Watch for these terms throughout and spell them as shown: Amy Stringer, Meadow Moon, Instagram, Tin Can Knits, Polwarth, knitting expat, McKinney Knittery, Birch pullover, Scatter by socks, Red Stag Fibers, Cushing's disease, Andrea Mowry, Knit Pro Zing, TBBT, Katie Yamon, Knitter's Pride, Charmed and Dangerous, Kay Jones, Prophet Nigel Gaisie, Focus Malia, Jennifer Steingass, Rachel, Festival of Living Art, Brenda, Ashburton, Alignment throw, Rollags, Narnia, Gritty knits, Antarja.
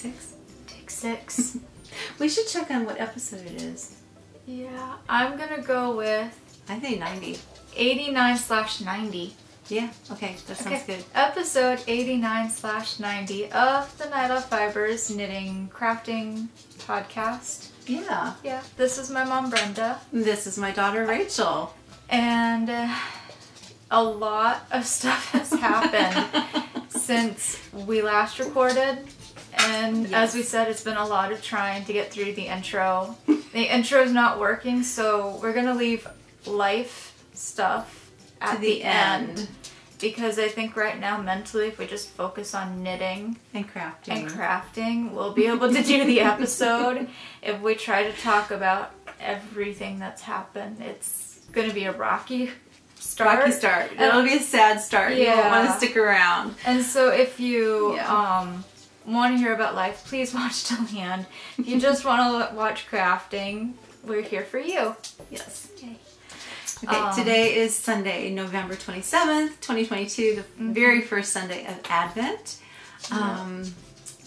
6? Take 6. We should check on what episode it is. Yeah, I'm gonna go with... I think 90. 89/90. Yeah, okay, that sounds good. Episode 89/90 of the Night Owl Fibers Knitting Crafting Podcast. Yeah. Yeah, this is my mom, Brenda. And this is my daughter, Rachel. And a lot of stuff has happened since we last recorded. And as we said, it's been a lot of trying to get through the intro. The intro is not working, so we're going to leave life stuff at the end, because I think right now mentally, if we just focus on knitting and crafting, we'll be able to do the episode. If we try to talk about everything that's happened, it's going to be a rocky start. It'll be a sad start. Yeah. You won't want to stick around. And so if you want to hear about life, please watch till the end. If you just want to watch crafting, we're here for you. Yes. Okay. Okay, today is Sunday, November 27th, 2022, the very first Sunday of Advent.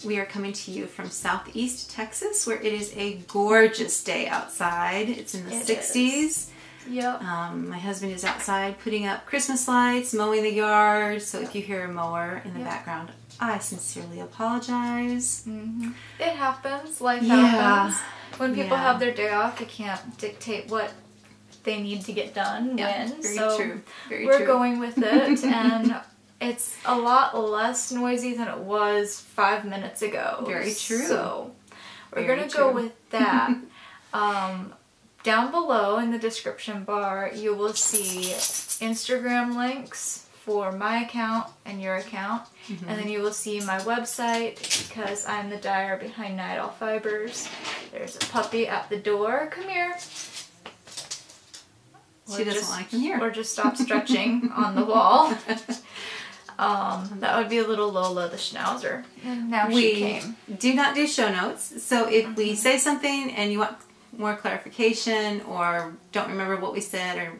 We are coming to you from Southeast Texas, where it is a gorgeous day outside. It's in the 60s. Yep. My husband is outside putting up Christmas lights, mowing the yard, so if you hear a mower in the background, I sincerely apologize. It happens. Life happens. When people have their day off, they can't dictate what they need to get done when. Very true. We're going with it, and it's a lot less noisy than it was 5 minutes ago. Very true. So we're going to go with that. Down below in the description bar, you will see Instagram links for my account and your account, and then you will see my website, because I'm the dyer behind Night Owl Fibers. There's a puppy at the door. Come here. She doesn't like him here. Or just stop stretching on the wall. That would be a little Lola the Schnauzer. And now she came. We do not do show notes, so if we say something and you want more clarification or don't remember what we said or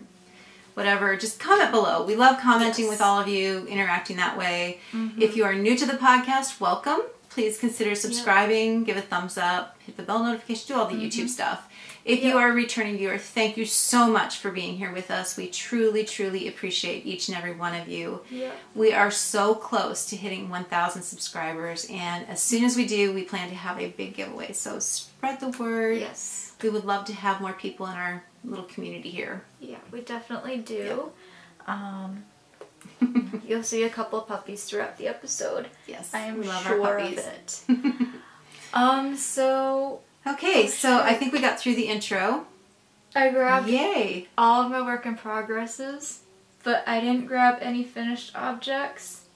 whatever, just comment below. We love commenting with all of you, interacting that way. If you are new to the podcast, welcome. Please consider subscribing, give a thumbs up, hit the bell notification, do all the YouTube stuff. If you are a returning viewer, thank you so much for being here with us. We truly, truly appreciate each and every one of you. We are so close to hitting 1,000 subscribers, and as soon as we do, we plan to have a big giveaway. So spread the word. Yes. We would love to have more people in our little community here. Yeah, we definitely do. You'll see a couple of puppies throughout the episode. Yes, I am sure of it. Okay, so I think we got through the intro. I grabbed all of my work in progresses, but I didn't grab any finished objects.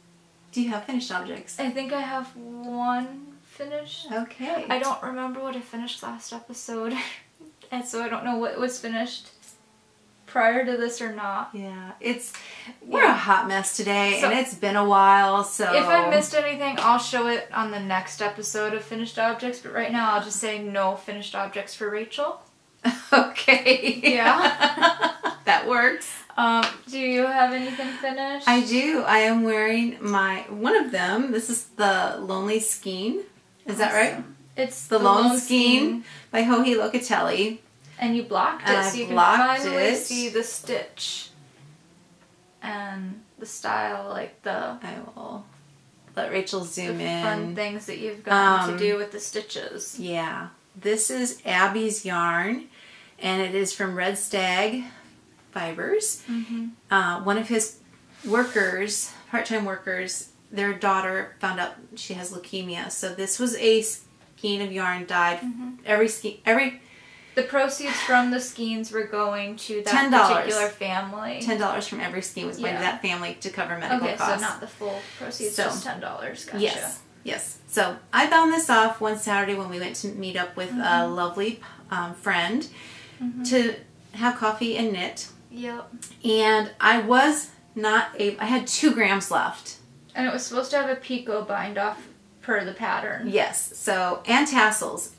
Do you have finished objects? I think I have one finished. Okay. I don't remember what I finished last episode, and so I don't know what was finished prior to this or not. Yeah, we're a hot mess today, so, and it's been a while, so... If I missed anything, I'll show it on the next episode of Finished Objects, but right now I'll just say no finished objects for Rachel. Okay. Yeah. That works. Do you have anything finished? I do. I am wearing one of them. This is the Lonely Skein. Is that right? It's the Lone Skein by Hohe Locatelli. And you blocked it, so you can finally see the stitch and the style, like the... I will let Rachel zoom in. Fun things that you've gotten to do with the stitches. Yeah. This is Abby's yarn, and it is from Red Stag Fibers. One of his workers, part-time workers, their daughter found out she has leukemia. So this was a skein of yarn dyed. The proceeds from the skeins were going to that particular family. $10 from every skein was going to that family to cover medical costs. Okay, so not the full proceeds, just $10. Gotcha. Yes, yes. So I bound this off one Saturday when we went to meet up with a lovely friend to have coffee and knit. Yep. And I was not able... I had 2 grams left. And it was supposed to have a picot bind off per the pattern. Yes, so... And tassels.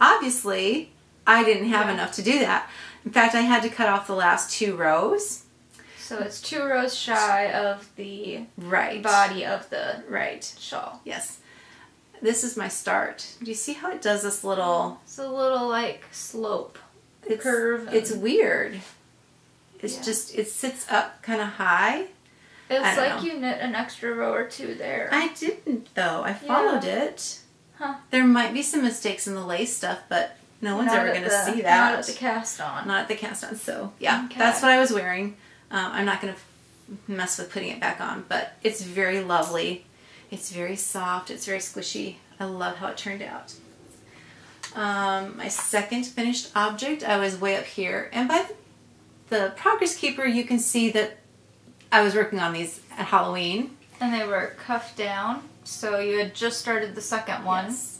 Obviously... I didn't have enough to do that. In fact, I had to cut off the last 2 rows. So it's 2 rows shy of the body of the shawl. Yes. This is my start. Do you see how it does this little... It's a little, like, slope. It's, curve. It's weird. It's just, it sits up kind of high. It's like you knit an extra row or two there. I didn't, though. I followed it. Huh. There might be some mistakes in the lace stuff, but no one's ever going to see that. Not at the cast on. Not at the cast on. So, yeah, that's what I was wearing. I'm not going to mess with putting it back on, but it's very lovely. It's very soft. It's very squishy. I love how it turned out. My second finished object, I was way up here. And by the progress keeper, you can see that I was working on these at Halloween. And they were cuffed down. So you had just started the second one. Yes.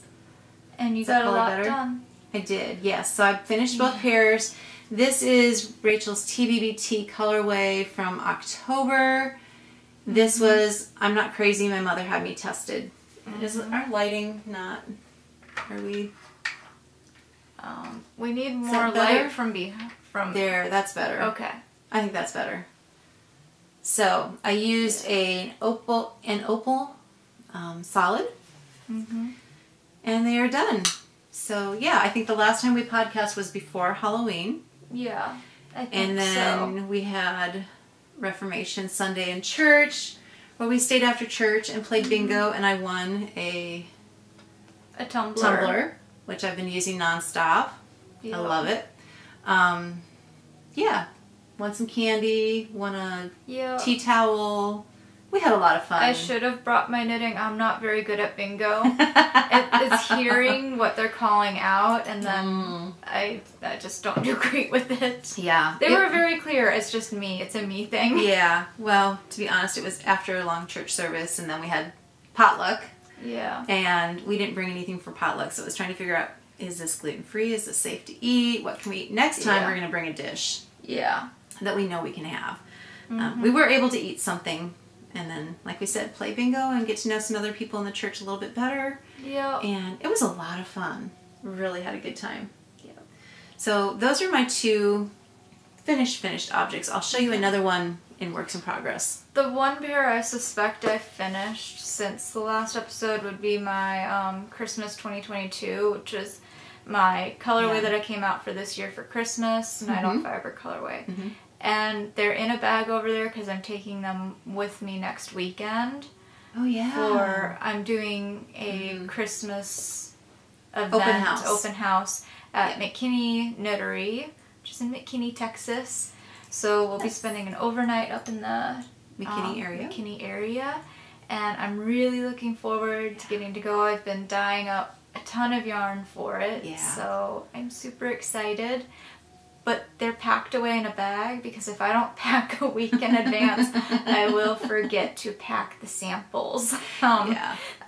And you got a lot done. I did, yes. So I finished both pairs. This is Rachel's TBBT colorway from October. This was, I'm not crazy, my mother had me tested. Is our lighting not, are we? We need more light from behind. From there, that's better. Okay. I think that's better. So I used an opal solid, and they are done. So yeah, I think the last time we podcast was before Halloween. Yeah, I think so. And then we had Reformation Sunday in church, where we stayed after church and played bingo, and I won a tumbler, which I've been using nonstop. Yeah. I love it. Yeah, won some candy, won a tea towel. We had a lot of fun. I should have brought my knitting. I'm not very good at bingo. It's hearing what they're calling out, and then I just don't do great with it. Yeah. They were very clear. It's just me. It's a me thing. Yeah. Well, to be honest, it was after a long church service, and then we had potluck. Yeah. And we didn't bring anything for potluck, so it was trying to figure out, is this gluten-free? Is this safe to eat? What can we eat? Next time, we're going to bring a dish. Yeah. That we know we can have. We were able to eat something. And then, like we said, play bingo and get to know some other people in the church a little bit better. Yeah. And it was a lot of fun. Really had a good time. Yeah. So those are my two finished objects. I'll show you another one in works in progress. The one pair I suspect I finished since the last episode would be my Christmas 2022, which is my colorway that I came out for this year for Christmas, Night Owl Fiber colorway. And they're in a bag over there because I'm taking them with me next weekend. Oh, yeah. For, I'm doing a Christmas event, open house at McKinney Knittery, which is in McKinney, Texas. So we'll be spending an overnight up in the McKinney area. And I'm really looking forward to getting to go. I've been dyeing up a ton of yarn for it. Yeah. So I'm super excited. But they're packed away in a bag because if I don't pack a week in advance, I will forget to pack the samples.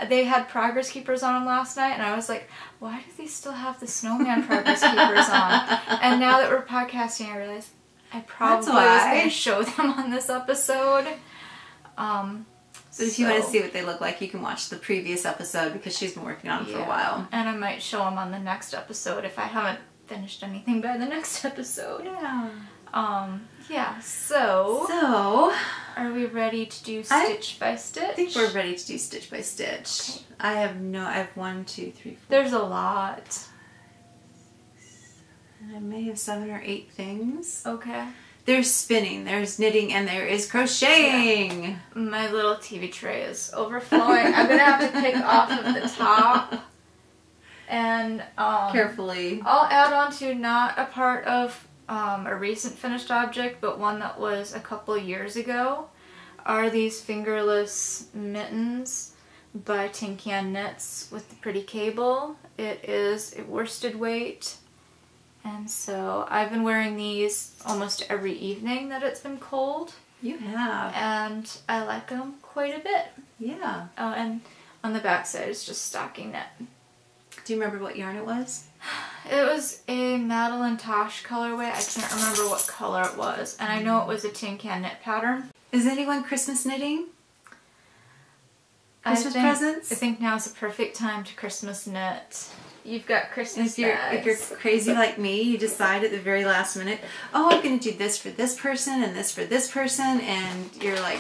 They had progress keepers on them last night, and I was like, why do they still have the snowman progress keepers on? And now that we're podcasting, I realize I probably was going to show them on this episode. So if you want to see what they look like, you can watch the previous episode because she's been working on them for a while. And I might show them on the next episode if I haven't finished anything by the next episode. Yeah. So are we ready to do stitch by stitch? I think we're ready to do stitch by stitch. Okay. I have 1, 2, 3, 4. There's a lot. I may have 7 or 8 things. Okay. There's spinning, there's knitting, and there is crocheting. Yeah. My little TV tray is overflowing. I'm gonna have to pick off of the top. And carefully. I'll add on to not a part of a recent finished object, but one that was a couple years ago, are these fingerless mittens by Tin Can Knits with the pretty cable. It is a worsted weight, and so I've been wearing these almost every evening that it's been cold. You have. And I like them quite a bit. Yeah. Oh, and on the back side it's just stocking knit. Do you remember what yarn it was? It was a Madeline Tosh colorway. I can't remember what color it was. And I know it was a tin can knit pattern. Is anyone Christmas knitting? Christmas presents? I think now's the perfect time to Christmas knit. You've got Christmas bags. If you're crazy like me, you decide at the very last minute, oh, I'm going to do this for this person and this for this person. And you're like,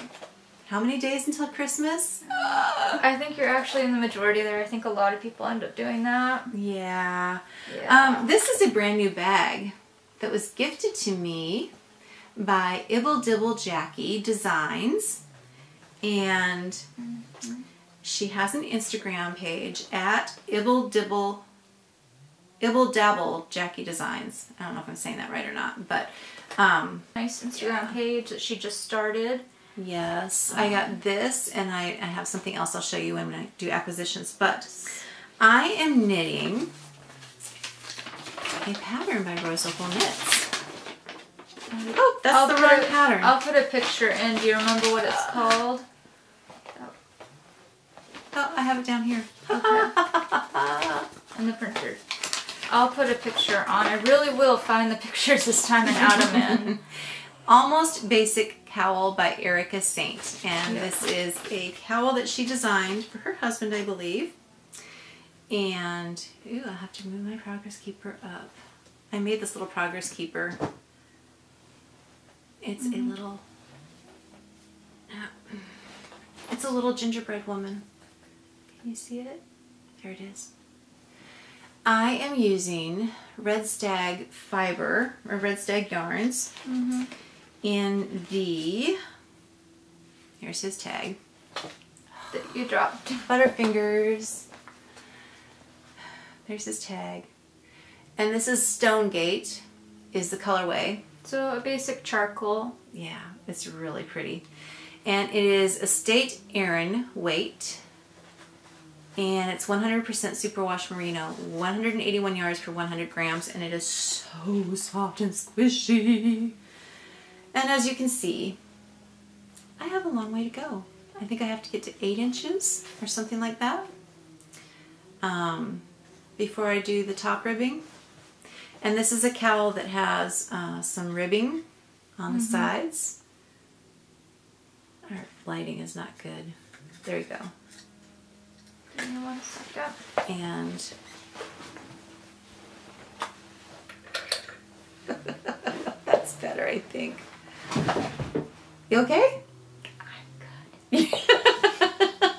how many days until Christmas? I think you're actually in the majority there. I think a lot of people end up doing that. Yeah. This is a brand new bag that was gifted to me by Ibble Dibble Jackie Designs. And she has an Instagram page at Ibble Dabble Jackie Designs. I don't know if I'm saying that right or not, but nice Instagram page that she just started. Yes, I got this, and I have something else I'll show you when I do acquisitions, but I am knitting a pattern by Rose Opal Knits. Oh, that's the wrong pattern. I'll put a picture in. Do you remember what it's called? Oh, I have it down here. Okay. In the printer. I'll put a picture on. I really will find the pictures this time and add them in. Almost Basic Cowl by Erica Saint. And this is a cowl that she designed for her husband, I believe. And, ooh, I'll have to move my progress keeper up. I made this little progress keeper. It's a little, it's a little gingerbread woman. Can you see it? There it is. I am using Red Stag Fiber, or Red Stag Yarns, in the, here's his tag, that you dropped. Butterfingers. There's his tag. And this is Stonegate, is the colorway. So a basic charcoal. Yeah, it's really pretty. And it is Estate Aran weight. And it's 100% superwash merino, 181 yards for 100 grams, and it is so soft and squishy. And as you can see, I have a long way to go. I think I have to get to 8 inches or something like that before I do the top ribbing. And this is a cowl that has some ribbing on the sides. Our lighting is not good. There you go. And that's better, I think. You okay? I'm good.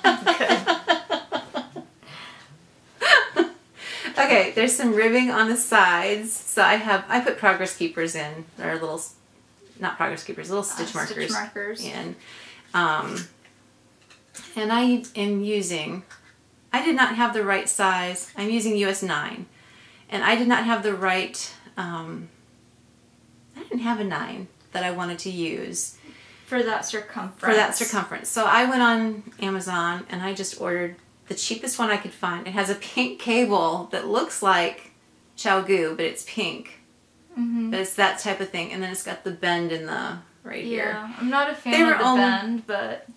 I'm good. Okay, there's some ribbing on the sides, so I put progress keepers in, or little, not progress keepers, little stitch markers in, and I am using. I did not have the right size. I'm using US 9, and I did not have the right, I didn't have a 9 that I wanted to use. For that circumference. For that circumference. So I went on Amazon and I just ordered the cheapest one I could find. It has a pink cable that looks like Chow Goo, but it's pink. But it's that type of thing. And then it's got the bend in the, right here. Yeah, I'm not a fan of the bend, but...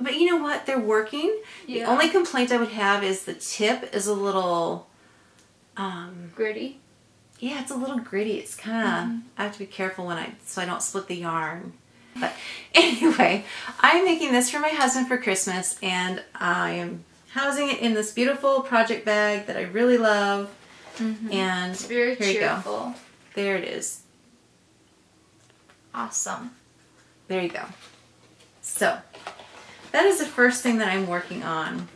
But you know what? They're working. Yeah. The only complaint I would have is the tip is a little... gritty? Yeah, it's a little gritty. It's kind of... I have to be careful when so I don't split the yarn. But anyway, I'm making this for my husband for Christmas, and I am housing it in this beautiful project bag that I really love. And it's very cheerful. You go. There it is. Awesome. There you go. So... That is the first thing that I'm working on.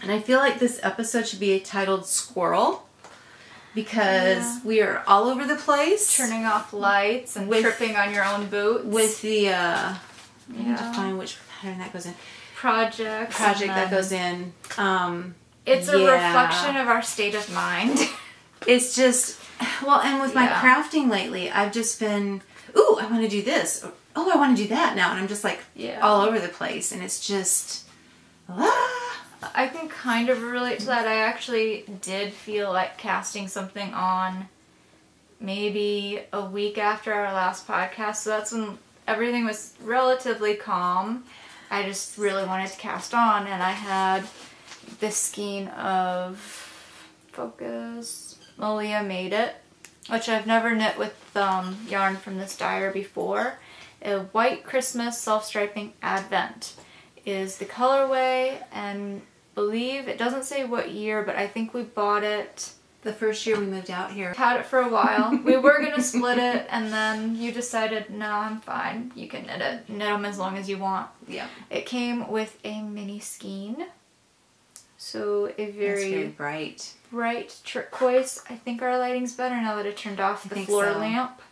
And I feel like this episode should be titled Squirrel, because we are all over the place. Turning off lights and tripping on your own boots. With the, I need to find which pattern that goes in. Project that goes in. It's a reflection of our state of mind. It's just, well, and with my crafting lately, I've just been, ooh, I want to do this. Oh, I want to do that now, and I'm just like all over the place, and it's just... I can kind of relate to that. I actually did feel like casting something on maybe a week after our last podcast, so that's when everything was relatively calm. I just really wanted to cast on, and I had this skein of Focus Malia Made It, which I've never knit with yarn from this dyer before. A White Christmas Self-Striping Advent is the colorway, and believe, it doesn't say what year, but I think we bought it the first year we moved out here. Had it for a while. We were going to split it, and then you decided, no, I'm fine. You can knit them as long as you want. Yeah. It came with a mini skein So a very bright turquoise. I think our lighting's better now that I turned off the floor lamp.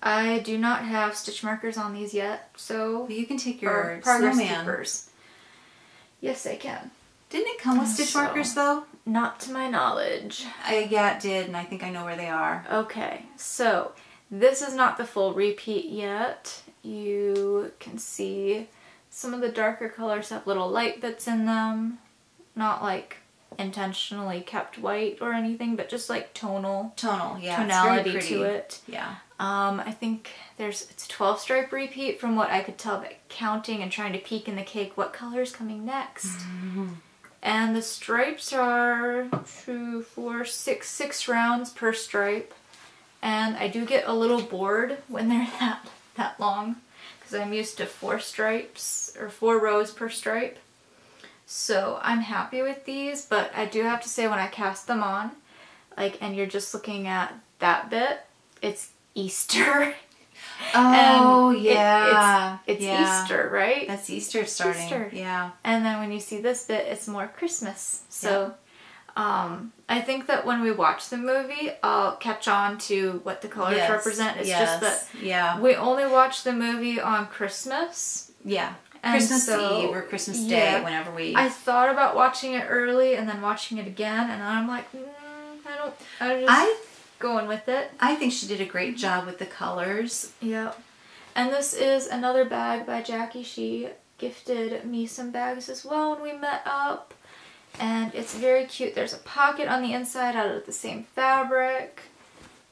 I do not have stitch markers on these yet, so you can take your progress papers. Yes, I can. Didn't it come with stitch markers though? Not to my knowledge. Yeah, it did, and I think I know where they are. Okay, so this is not the full repeat yet. You can see some of the darker colors have little light bits in them. Not like intentionally kept white or anything, but just like tonality to it. Yeah. I think it's a 12-stripe repeat from what I could tell by counting and trying to peek in the cake what color is coming next. Mm-hmm. And the stripes are 2, 4, 6 rounds per stripe. And I do get a little bored when they're that long because I'm used to 4 rows per stripe. So I'm happy with these, but I do have to say when I cast them on, and you're just looking at that bit, it's Easter. Oh, and yeah. It's Easter, right? That's Easter starting. Easter. Yeah. And then when you see this bit, it's more Christmas. So yeah. I think that when we watch the movie, I'll catch on to what the colors represent. It's just that we only watch the movie on Christmas. Yeah. Christmas Eve or Christmas Day, whenever we... I thought about watching it early and then watching it again, and I'm like, I'm just going with it. I think she did a great job with the colors. Yep. And this is another bag by Jackie. She gifted me some bags as well when we met up, and it's very cute. There's a pocket on the inside out of the same fabric,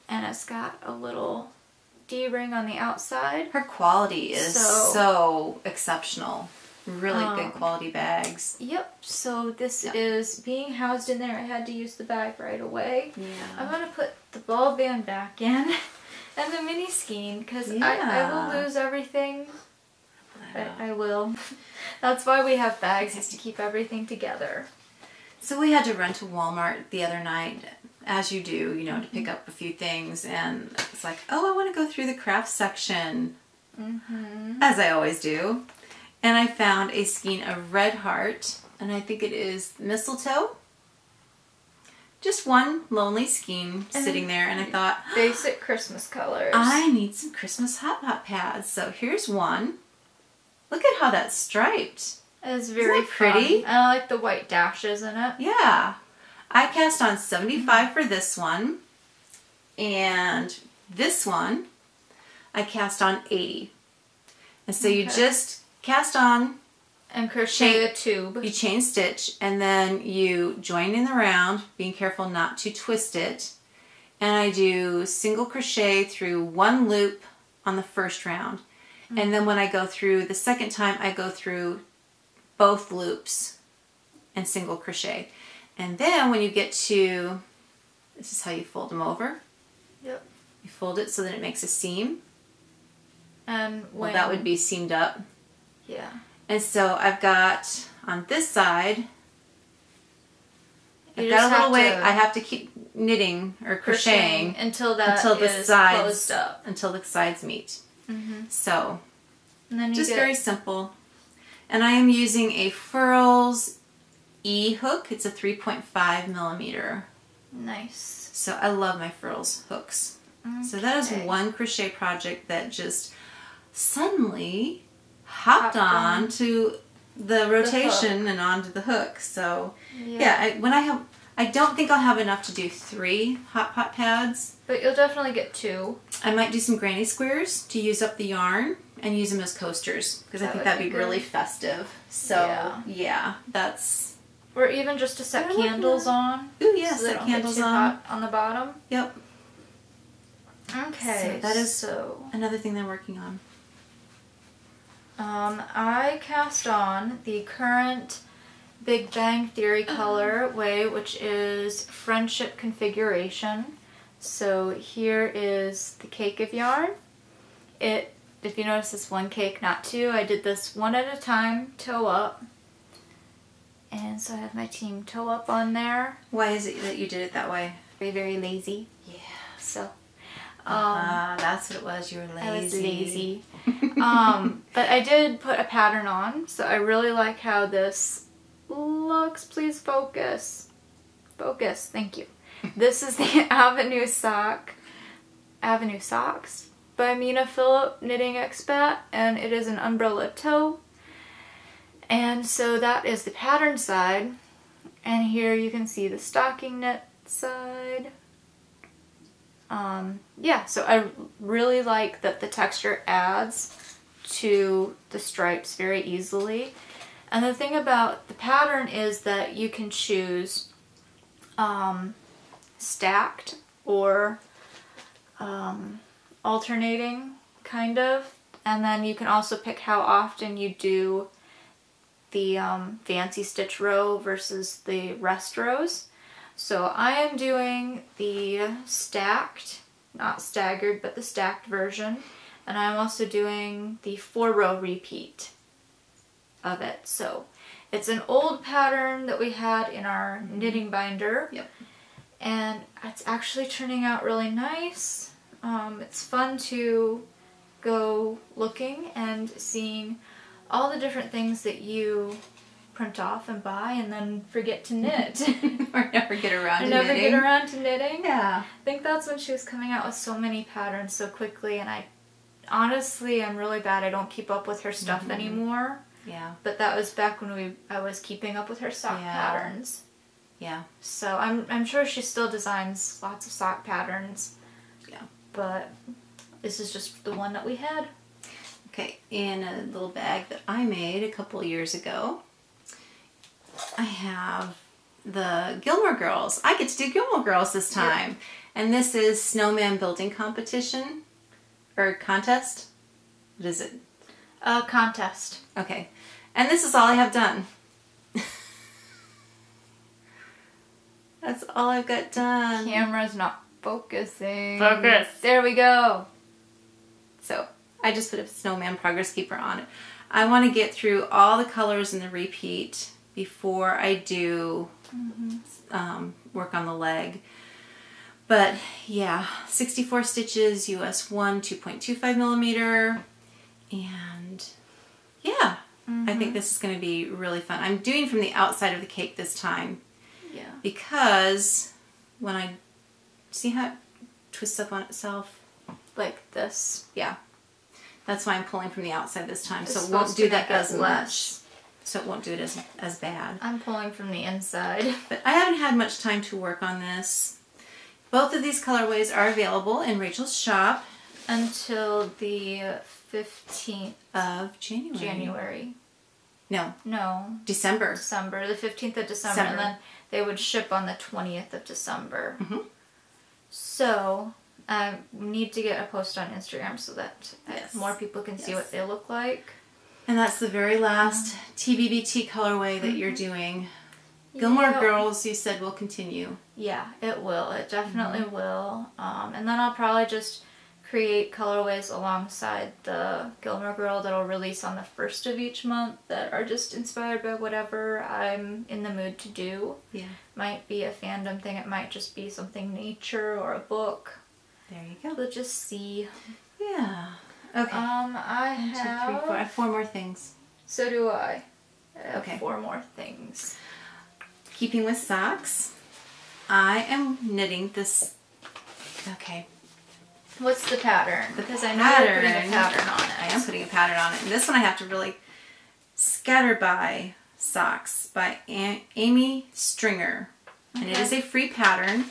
and it's got a little... D-ring on the outside. Her quality is so exceptional. Really good quality bags. Yep. So this is being housed in there. I had to use the bag right away. Yeah. I'm going to put the ball band back in and the mini skein because I will lose everything. I will. That's why we have bags, is to keep everything together. So we had to run to Walmart the other night, as you do, to pick up a few things, and it's like, oh, I want to go through the craft section, as I always do, and I found a skein of red heart, and I think it is mistletoe. Just one lonely skein sitting there, and I thought, basic Christmas colors. I need some Christmas hot pads, so here's one. Look at how that's striped. It's very pretty. I like the white dashes in it. Yeah. I cast on 75 for this one, and this one I cast on 80. And so you just cast on and crochet a tube. You chain stitch, and then you join in the round, being careful not to twist it. And I do single crochet through one loop on the first round. Mm-hmm. And then when I go through the second time, I go through both loops and single crochet. And then when you get to, this is how you fold them over. Yep. You fold it so that it makes a seam. And well, that would be seamed up. Yeah. And so I've got on this side, I've got a little way. I have to keep knitting or crocheting until the sides closed up. Until the sides meet. Mm-hmm. So, and then just very simple. And I am using a Furls E hook. It's a 3.5mm. Nice. So I love my Furls hooks. Okay. So that is one crochet project that just suddenly hopped on to the rotation and onto the hook. So I don't think I'll have enough to do 3 hot pads. But you'll definitely get 2. I might do some granny squares to use up the yarn and use them as coasters because I think that'd be really festive. So yeah, that's. Or even just to set candles on. Ooh, yeah, set candles on. On the bottom. Yep. Okay. So that is another thing they're working on. I cast on the current Big Bang Theory color way, which is Friendship Configuration. So here is the cake of yarn. If you notice, it's one cake, not 2. I did this one at a time, toe up. And so I have my team toe up on there. Why is it that you did it that way? Very, very lazy. Yeah. So. That's what it was. You were lazy. I was lazy. But I did put a pattern on. So I really like how this looks. Please focus. Focus. Thank you. This is the Avenue socks by Mina Phillip, knitting expat, and it is an umbrella toe. And so that is the pattern side, and here you can see the stocking knit side. Yeah, so I really like that the texture adds to the stripes very easily. And the thing about the pattern is that you can choose stacked or alternating, kind of. And then you can also pick how often you do the fancy stitch row versus the rest rows. So I am doing the stacked, not staggered, but the stacked version. And I'm also doing the 4-row repeat of it. So it's an old pattern that we had in our knitting binder. Yep. And it's actually turning out really nice. It's fun to go looking and seeing all the different things that you print off and buy and then forget to knit. Or never get around to knitting. Never get around to knitting. Yeah. I think that's when she was coming out with so many patterns so quickly, and I honestly, I'm really bad. I don't keep up with her stuff anymore. Yeah. But that was back when I was keeping up with her sock patterns. Yeah. So I'm sure she still designs lots of sock patterns. Yeah. But this is just the one that we had. Okay, in a little bag that I made a couple years ago, I have the Gilmore Girls. I get to do Gilmore Girls this time. Yep. And this is Snowman Building Competition. Or contest? What is it? Contest. Okay. And this is all I have done. That's all I've got done. Camera's not focusing. Focus. There we go. So I just put a Snowman Progress Keeper on it. I want to get through all the colors in the repeat before I do work on the leg. But yeah, 64 stitches, US 1, 2.25 millimeter, and yeah, I think this is going to be really fun. I'm doing from the outside of the cake this time, yeah, because when I see how it twists up on itself, like this, yeah, that's why I'm pulling from the outside this time, so it won't do that as much. So it won't do it as bad. I'm pulling from the inside, but I haven't had much time to work on this. Both of these colorways are available in Rachel's shop until the 15th of January. December. December, the 15th of December, and then they would ship on the 20th of December. So I need to get a post on Instagram so that more people can see what they look like. And that's the very last TBBT colorway that you're doing. Gilmore Girls, you said, will continue. Yeah, it will. It definitely will. And then I'll probably just create colorways alongside the Gilmore Girl that'll release on the 1st of each month that are just inspired by whatever I'm in the mood to do. Yeah. Might be a fandom thing. It might just be something nature or a book. There you go. We'll just see. Yeah. Okay. I have... 1, 2, 3, 4. I have 4 more things. So do I. Okay. 4 more things. Keeping with socks, I am knitting this. Okay. What's the pattern? Because I know you're putting a pattern on it. I am putting a pattern on it. And this one I have to really... Scatter By Socks by Amy Stringer. Okay. And it is a free pattern.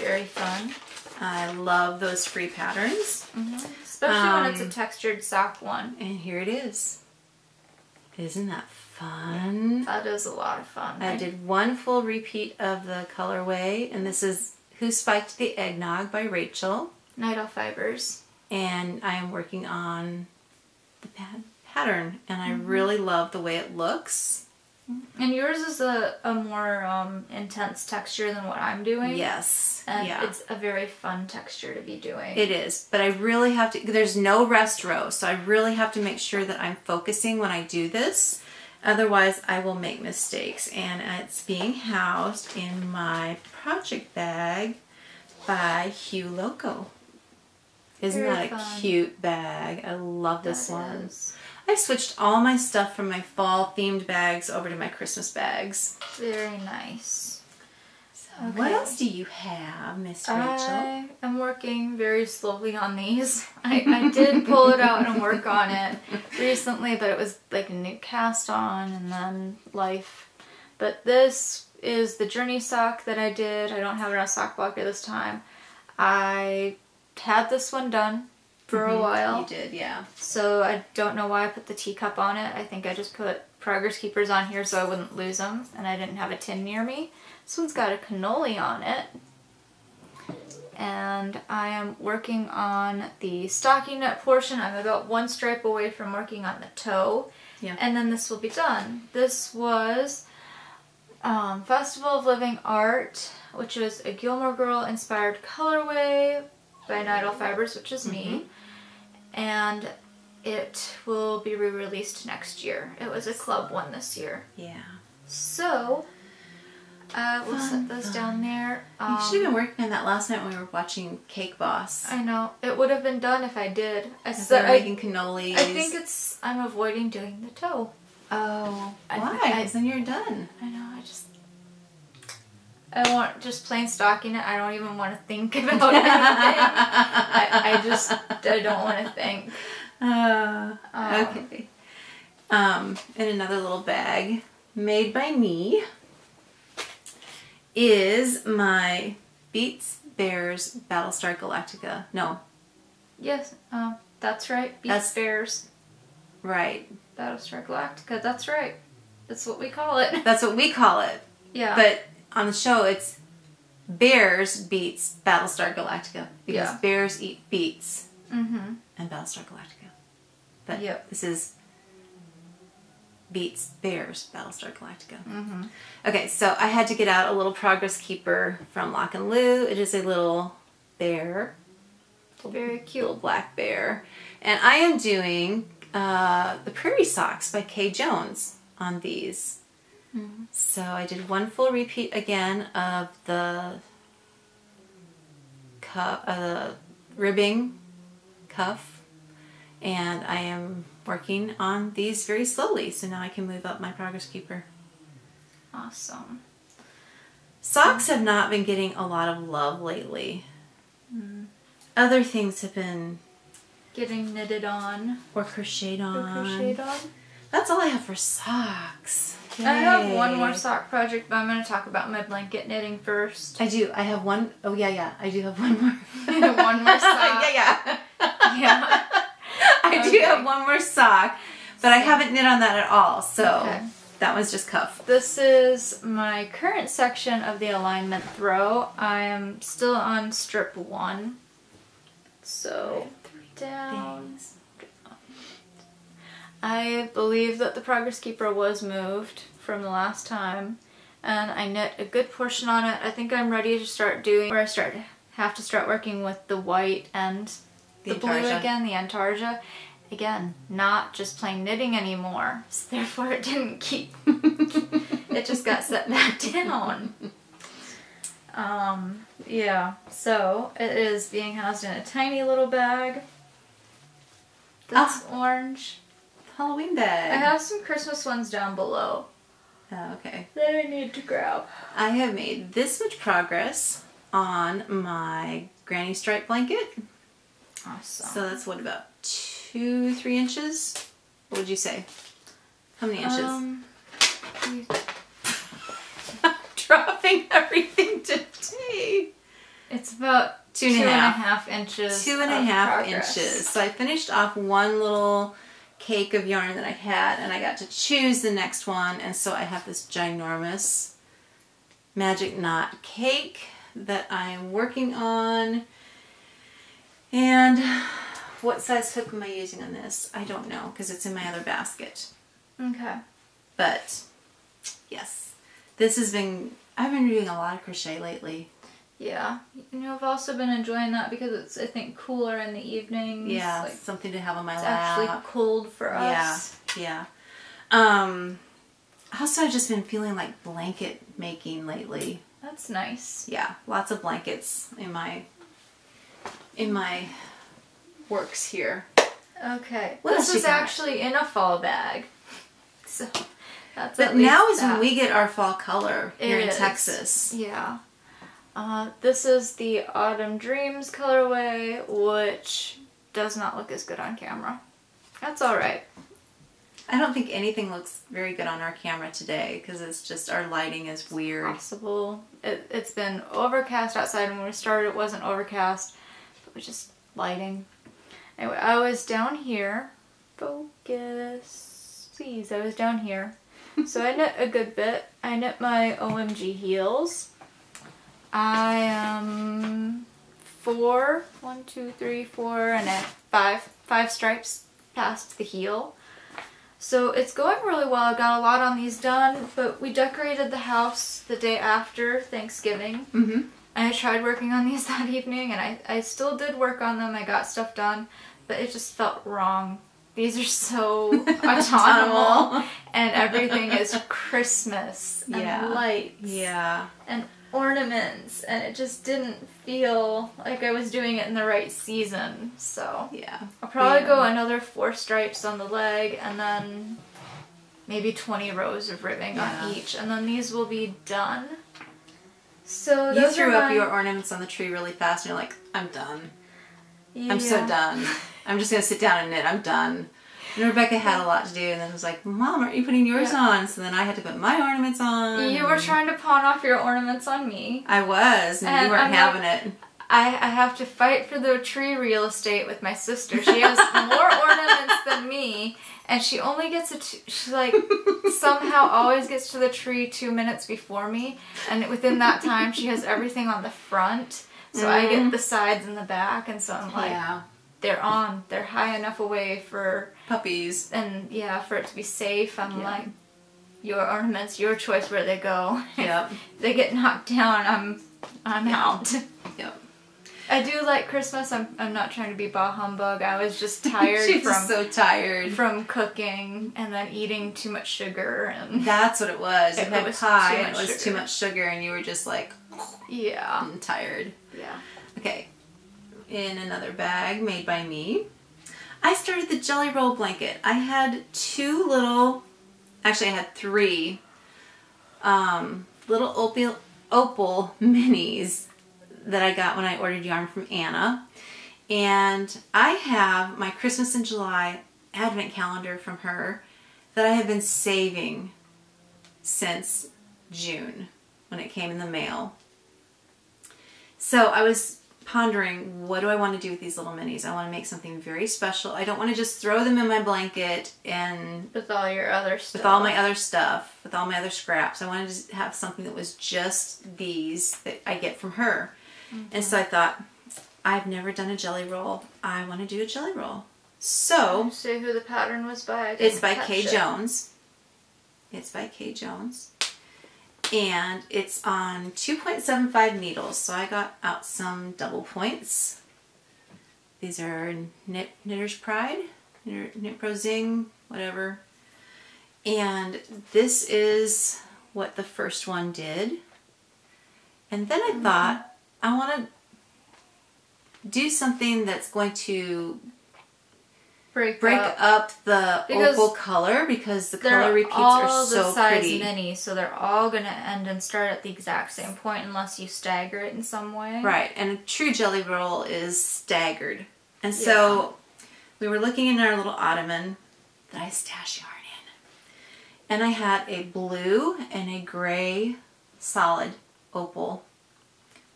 Very fun. I love those free patterns. Especially when it's a textured sock one. And here it is. Isn't that fun? That is a lot of fun. I did one full repeat of the colorway, and this is Who Spiked the Eggnog by Rachel. Night Owl Fibers. And I am working on the pattern, and I really love the way it looks. And yours is a more intense texture than what I'm doing. Yes. And it's a very fun texture to be doing. It is. But I really have to, there's no rest row, so I really have to make sure that I'm focusing when I do this. Otherwise, I will make mistakes. And it's being housed in my project bag by Hue Loco. Isn't that a cute bag? I love this one. I switched all my stuff from my fall themed bags over to my Christmas bags. Very nice. So okay. What else do you have, Miss Rachel? I'm working very slowly on these. I did pull it out and work on it recently, but it was like a new cast on and then life. But this is the Journey sock that I did. I don't have it on a sock blocker this time. I had this one done for a while. You did, yeah. So I don't know why I put the teacup on it. I think I just put progress keepers on here so I wouldn't lose them, and I didn't have a tin near me. This one's got a cannoli on it. And I am working on the stockinette portion. I'm about one stripe away from working on the toe. Yeah. And then this will be done. This was Festival of Living Art, which is a Gilmore Girl inspired colorway by Night Owl Fibers, which is me, and it will be re-released next year. It was a club one this year. Yeah. So, we'll set those down there. You should have been working on that last night when we were watching Cake Boss. I know. It would have been done if I did. I said making cannolis. I think it's, I'm avoiding doing the toe. Oh, why? Because then you're done. I know, I want just plain stockinette. I don't even want to think about anything. I don't want to think. Okay. And another little bag made by me is my Beats Bears Battlestar Galactica. No. Yes, that's right. Beats Bears. Right. Battlestar Galactica, that's right. That's what we call it. That's what we call it. Yeah. But on the show, it's Bears Beats Battlestar Galactica because bears eat beets and Battlestar Galactica. But this is Beats Bears Battlestar Galactica. Okay, so I had to get out a little progress keeper from Lock and Lou. It is a little bear. Very cute. Little black bear. And I am doing the Prairie Socks by Kay Jones on these. So I did one full repeat again of the cuff, ribbing cuff, and I am working on these very slowly, so now I can move up my progress keeper. Awesome. Socks have not been getting a lot of love lately. Other things have been getting knitted on or crocheted on. That's all I have for socks. Yay. I have one more sock project, but I'm going to talk about my blanket knitting first. I do. I have one. Oh, yeah, yeah. I do have one more. One more sock. Yeah. I do have one more sock, but I haven't knit on that at all, so that one's just cuff. This is my current section of the alignment throw. I am still on strip one. So, three down. I believe that the progress keeper was moved from the last time, and I knit a good portion on it. I think I'm ready to start doing, or I have to start working with the white and the blue again, the Antarja. Again, not just plain knitting anymore, so therefore it didn't keep, it just got set back down. Yeah, so it is being housed in a tiny little bag. That's orange. Halloween bag. I have some Christmas ones down below. Oh, okay. That I need to grab. I have made this much progress on my granny stripe blanket. Awesome. So that's what, about 2-3 inches? What would you say? How many inches? I'm dropping everything today. It's about two and a half inches. 2.5 inches. So I finished off one little cake of yarn that I had, and I got to choose the next one, and so I have this ginormous magic knot cake that I'm working on. And what size hook am I using on this? I don't know, because it's in my other basket. Okay. But yes, this has been, I've been doing a lot of crochet lately. Yeah, you know, I've also been enjoying that because it's, I think, cooler in the evenings. Yeah, like, something to have on my lap. It's actually cold for us. Yeah, yeah. Also, I've just been feeling like blanket making lately. That's nice. Yeah, lots of blankets in my works here. Okay. This is actually in a fall bag. So that's but now is when we get our fall color here in Texas. Yeah. This is the Autumn Dreams colorway, which does not look as good on camera. That's alright. I don't think anything looks very good on our camera today because it's just our lighting is weird. Possible. It's been overcast outside, and when we started it wasn't overcast. It was just lighting. Anyway, I was down here. Focus. Please, I was down here. So I knit a good bit. I knit my OMG heels. I am 5 stripes past the heel. So it's going really well. I got a lot on these done, but we decorated the house the day after Thanksgiving. Mm-hmm. I tried working on these that evening, and I still did work on them. I got stuff done, but it just felt wrong. These are so autumnal, and everything is Christmas and lights and ornaments, and it just didn't feel like I was doing it in the right season. So yeah, I'll probably go another 4 stripes on the leg, and then maybe 20 rows of ribbing on each, and then these will be done. So you threw up your ornaments on the tree really fast, and you're like, I'm done. Yeah. I'm so done. I'm just gonna sit down and knit. I'm done. And Rebecca had a lot to do, and then was like, Mom, aren't you putting yours on? So then I had to put my ornaments on. You were trying to pawn off your ornaments on me. I was, and you weren't having it. I have to fight for the tree real estate with my sister. She has more ornaments than me, and she only gets she like somehow always gets to the tree 2 minutes before me, and within that time she has everything on the front, so I get the sides and the back, and so I'm like... Yeah. They're on. They're high enough away for puppies, and for it to be safe. I'm like, your ornaments, your choice where they go. Yep. If they get knocked down, I'm out. Yep. I do like Christmas. I'm not trying to be bah humbug. I was just tired. She was so tired from cooking and then eating too much sugar, and that's what it was. You had pie and it was too much sugar, and you were just like, I'm tired. Yeah. Okay. In another bag made by me, I started the Jelly Roll blanket. I had 2 little, actually I had 3 little opal minis that I got when I ordered yarn from Anna. And I have my Christmas in July advent calendar from her that I have been saving since June when it came in the mail. So I was pondering, what do I want to do with these little minis? I want to make something very special. I don't want to just throw them in my blanket and... With all your other stuff. With all my other stuff. With all my other scraps. I wanted to have something that was just these that I get from her. Mm-hmm. And so I thought, I've never done a jelly roll. I want to do a jelly roll. So... Did you say who the pattern was by? It's by Kay Jones. It's by Kay Jones. And it's on 2.75 needles, so I got out some double points. These are Knitter's Pride, Knit Pro Zing, whatever. And this is what the first one did. And then I thought, I want to do something that's going to break up the opal color, because the color repeats are so pretty. They're all the size mini, so they're all going to end and start at the exact same point unless you stagger it in some way. Right, and a true jelly roll is staggered. And so we were looking in our little ottoman that I stash yarn in, and I had a blue and a gray solid opal.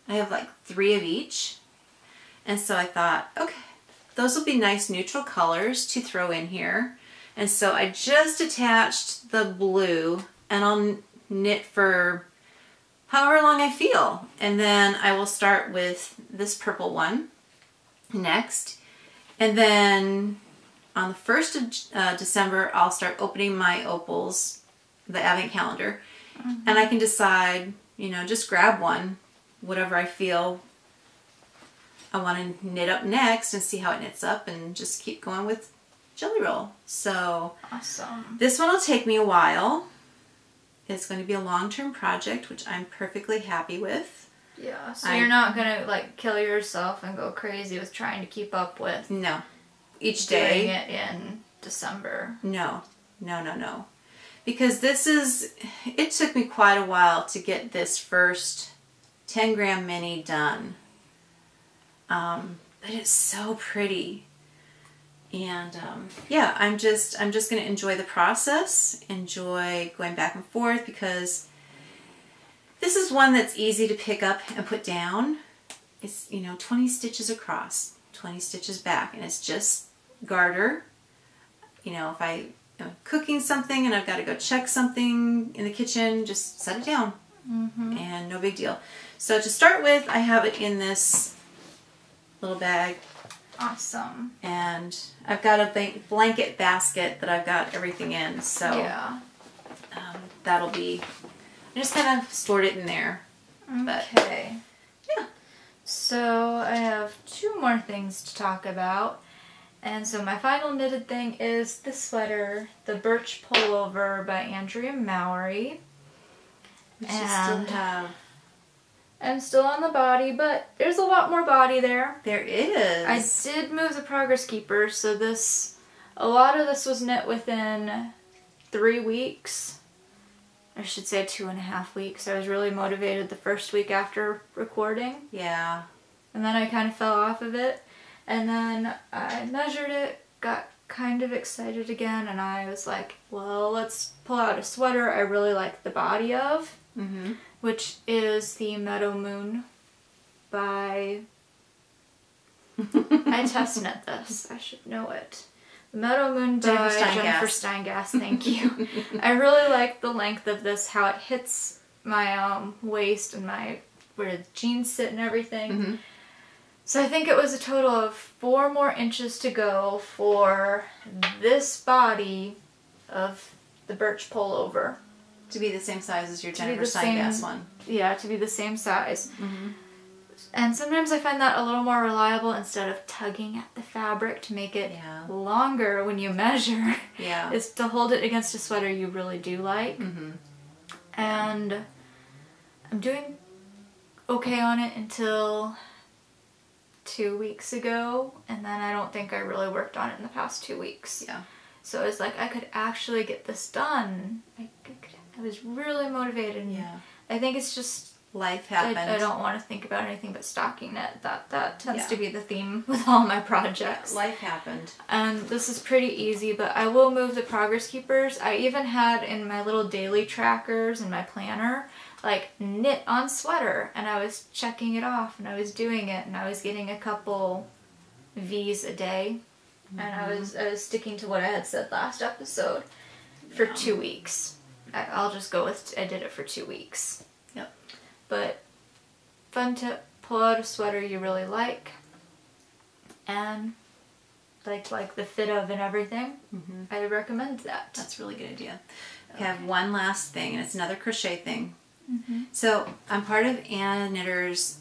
I have like 3 of each, and so I thought, okay, those will be nice neutral colors to throw in here. And so I just attached the blue, and I'll knit for however long I feel. And then I will start with this purple one next. And then on the 1st of December, I'll start opening my opals, the advent calendar. Mm-hmm. And I can decide, you know, just grab one, whatever I feel I want to knit up next, and see how it knits up, and just keep going with jelly roll. So awesome. This one will take me a while. It's going to be a long-term project, which I'm perfectly happy with. Yeah, so you're not going to like kill yourself and go crazy with trying to keep up with. No. each day. Doing it in December. No, no, no, no. Because this is, it took me quite a while to get this first 10 gram mini done. But it's so pretty. And yeah, I'm just going to enjoy the process, enjoy going back and forth, because this is one that's easy to pick up and put down. It's, you know, 20 stitches across, 20 stitches back, and it's just garter. You know, if I am cooking something and I've got to go check something in the kitchen, just set it down. Mm-hmm. And no big deal. So to start with, I have it in this little bag. Awesome. And I've got a blanket basket that I've got everything in. So yeah. That'll be, I just kind of stored it in there. Okay. But, yeah. So I have two more things to talk about. And so my final knitted thing is this sweater, the Birch Pullover by Andrea Mowry. Which you still have. I'm still on the body, but there's a lot more body there. There is. I did move the Progress Keeper, so this, a lot of this was knit within 3 weeks. I should say 2.5 weeks. I was really motivated the first week after recording. Yeah. And then I kind of fell off of it. And then I measured it, got kind of excited again, and I was like, well, let's pull out a sweater I really like the body of, which is the Meadow Moon by... I test knit this. I should know it. The Meadow Moon by Jennifer Steingass. Thank you. I really like the length of this, how it hits my waist and my where the jeans sit and everything. Mm-hmm. So I think it was a total of 4 more inches to go for this body of the Birch Pullover. To be the same size as your Jennifer Steingass one. Yeah, to be the same size. Mm-hmm. And sometimes I find that a little more reliable instead of tugging at the fabric to make it longer when you measure. Yeah. Is to hold it against a sweater you really do like. Mm-hmm. And I'm doing okay on it until 2 weeks ago, and then I don't think I really worked on it in the past 2 weeks. Yeah. So it's like I could actually get this done. I was really motivated. And yeah. I think it's just life happened. I don't want to think about anything but stocking knit. That tends to be the theme with all my projects. Yeah, life happened. And this is pretty easy, but I will move the Progress Keepers. I even had in my little daily trackers and my planner, like, knit on sweater, and I was checking it off, and I was doing it, and I was getting a couple V's a day, and I was sticking to what I had said last episode for 2 weeks. I'll just go with, I did it for 2 weeks. Yep. But, fun tip, pull out a sweater you really like, and like the fit of and everything, I recommend that. That's a really good idea. Okay. I have one last thing, and it's another crochet thing. So I'm part of Anna Knitter's,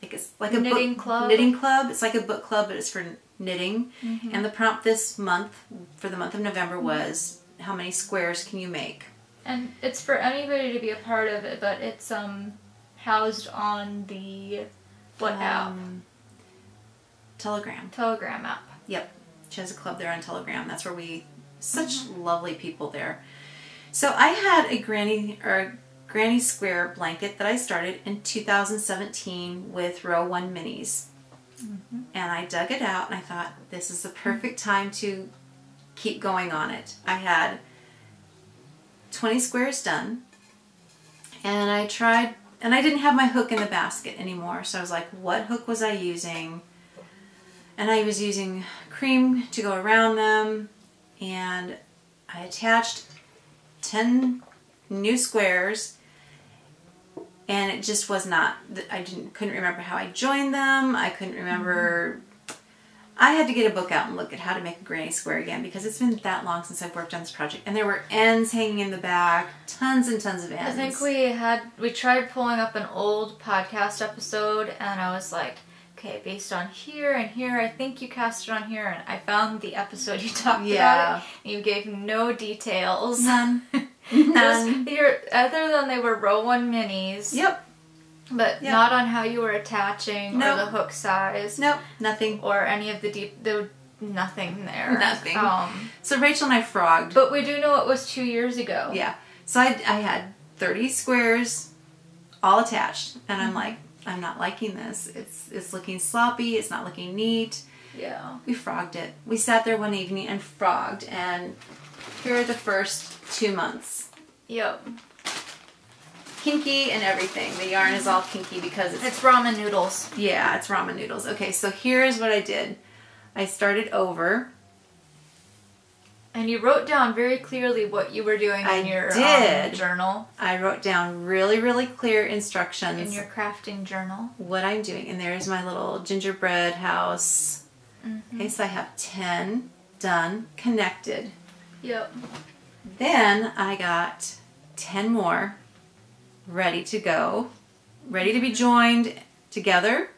it's like a knitting club. Knitting club. It's like a book club, but it's for knitting. And the prompt this month, for the month of November, was how many squares can you make? And it's for anybody to be a part of it, but it's housed on the what app? Telegram. Telegram app. Yep. She has a club there on Telegram. That's where we such lovely people there. So I had a granny square blanket that I started in 2017 with row 1 minis. And I dug it out and I thought, this is the perfect time to keep going on it. I had 20 squares done, and I tried, and I didn't have my hook in the basket anymore, so I was like, what hook was I using? And I was using cream to go around them, and I attached 10 new squares, and it just was not, I couldn't remember how I joined them. I couldn't remember. I had to get a book out and look at how to make a granny square again, because it's been that long since I've worked on this project. And there were ends hanging in the back, tons and tons of ends. I think we tried pulling up an old podcast episode, and I was like, okay, based on here and here, I think you cast it on here, and I found the episode you talked about it, and you gave no details. None. Other than they were row 1 minis. Yep. But yeah. Not on how you were attaching or the hook size. Nope, nothing. Or any of the deep, nothing there. Nothing. So Rachel and I frogged. But we do know it was 2 years ago. Yeah. So I had 30 squares all attached. And I'm like, I'm not liking this. It's looking sloppy. It's not looking neat. Yeah. We frogged it. We sat there one evening and frogged. And here are the first 2 months. Yep. Kinky and everything. The yarn is all kinky because it's ramen noodles. Yeah, it's ramen noodles. Okay, so here's what I did. I started over. And you wrote down very clearly what you were doing in your journal. I wrote down really, really clear instructions. In your crafting journal. What I'm doing. And there's my little gingerbread house. Mm-hmm. Okay, so I have 10 done, connected. Yep. Then I got 10 more. Ready to go, ready to be joined together,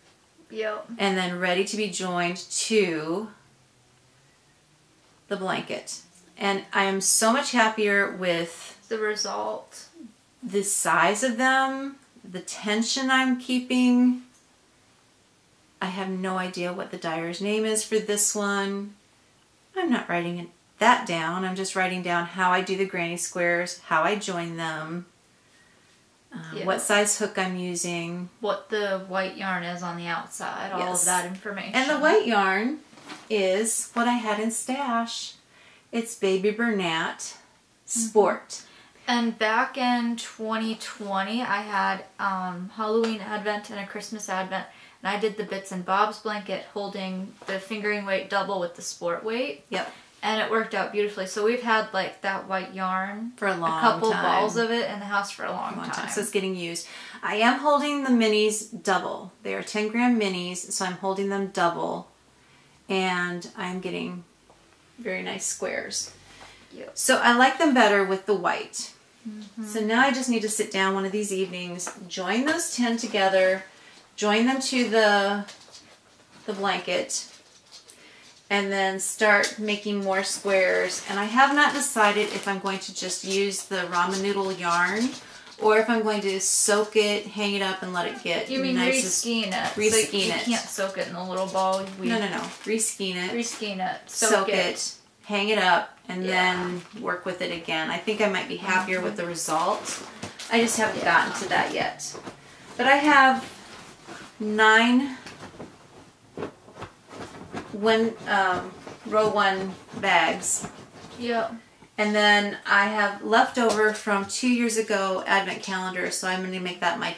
yep, and then ready to be joined to the blanket. And I am so much happier with the result, the size of them, the tension I'm keeping. I have no idea what the dyer's name is for this one. I'm not writing that down. I'm just writing down how I do the granny squares, how I join them. What size hook I'm using. What the white yarn is on the outside. All of that information. And the white yarn is what I had in stash. It's Baby Bernat Sport. And back in 2020, I had Halloween Advent and a Christmas Advent. And I did the Bits and Bobs blanket holding the fingering weight double with the sport weight. Yep. And it worked out beautifully. So we've had like that white yarn for a long time. A couple balls of it in the house for a long time. So it's getting used. I am holding the minis double. They are 10-gram minis, so I'm holding them double, and I'm getting very nice squares. Yep. So I like them better with the white. Mm-hmm. So now I just need to sit down one of these evenings, join those 10 together, join them to the blanket. And then start making more squares. And I have not decided if I'm going to just use the ramen noodle yarn or if I'm going to soak it, hang it up, and let it get nice. You mean re-skein it? Re-skein it. You can't soak it in a little ball. No. Re-skein it. Re-skein it. Soak it. Hang it up, and then work with it again. I think I might be happier with the result. I just haven't gotten to that yet. But I have 9... row one bags. Yeah. And then I have leftover from 2 years ago advent calendar, so I'm going to make that my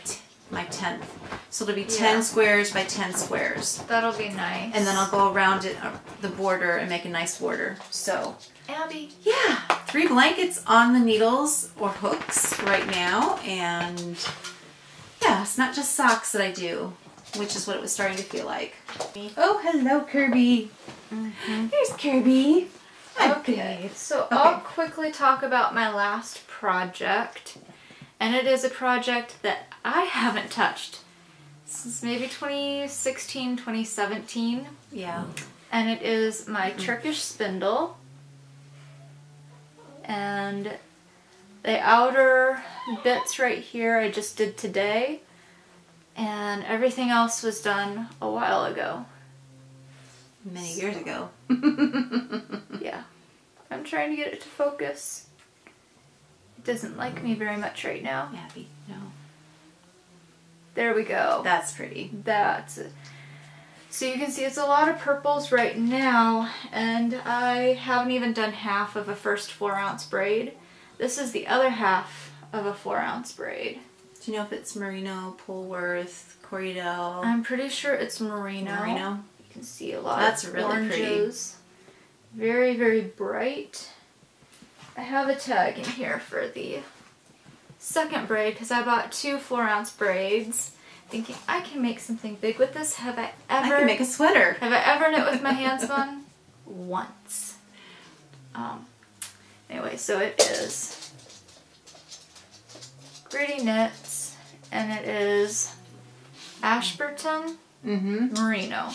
10th. So it'll be 10 squares by 10 squares. That'll be nice. And then I'll go around it, the border, and make a nice border. So. Abby. Yeah. 3 blankets on the needles or hooks right now, and yeah, it's not just socks that I do. Which is what it was starting to feel like. Oh, hello, Kirby. Mm-hmm. Here's Kirby. Okay, so I'll quickly talk about my last project. And it is a project that I haven't touched since maybe 2016, 2017. Yeah. And it is my Turkish spindle. And the outer bits right here I just did today. And everything else was done a while ago. Many years ago. Yeah. I'm trying to get it to focus. It doesn't like me very much right now. Abby, no. There we go. That's pretty. That's it. So you can see it's a lot of purples right now. And I haven't even done half of a first 4-ounce braid. This is the other half of a 4-ounce braid. Do you know if it's merino, Polwarth, Cordell? I'm pretty sure it's merino. Merino. You can see a lot of really oranges. Pretty. Very, very bright. I have a tag in here for the second braid because I bought 2 4-ounce braids thinking I can make something big with this. Have I ever... I can make a sweater. Have I ever knit with my hands on? Once. Anyway, so it is... Gritty Knits, and it is Ashburton Merino.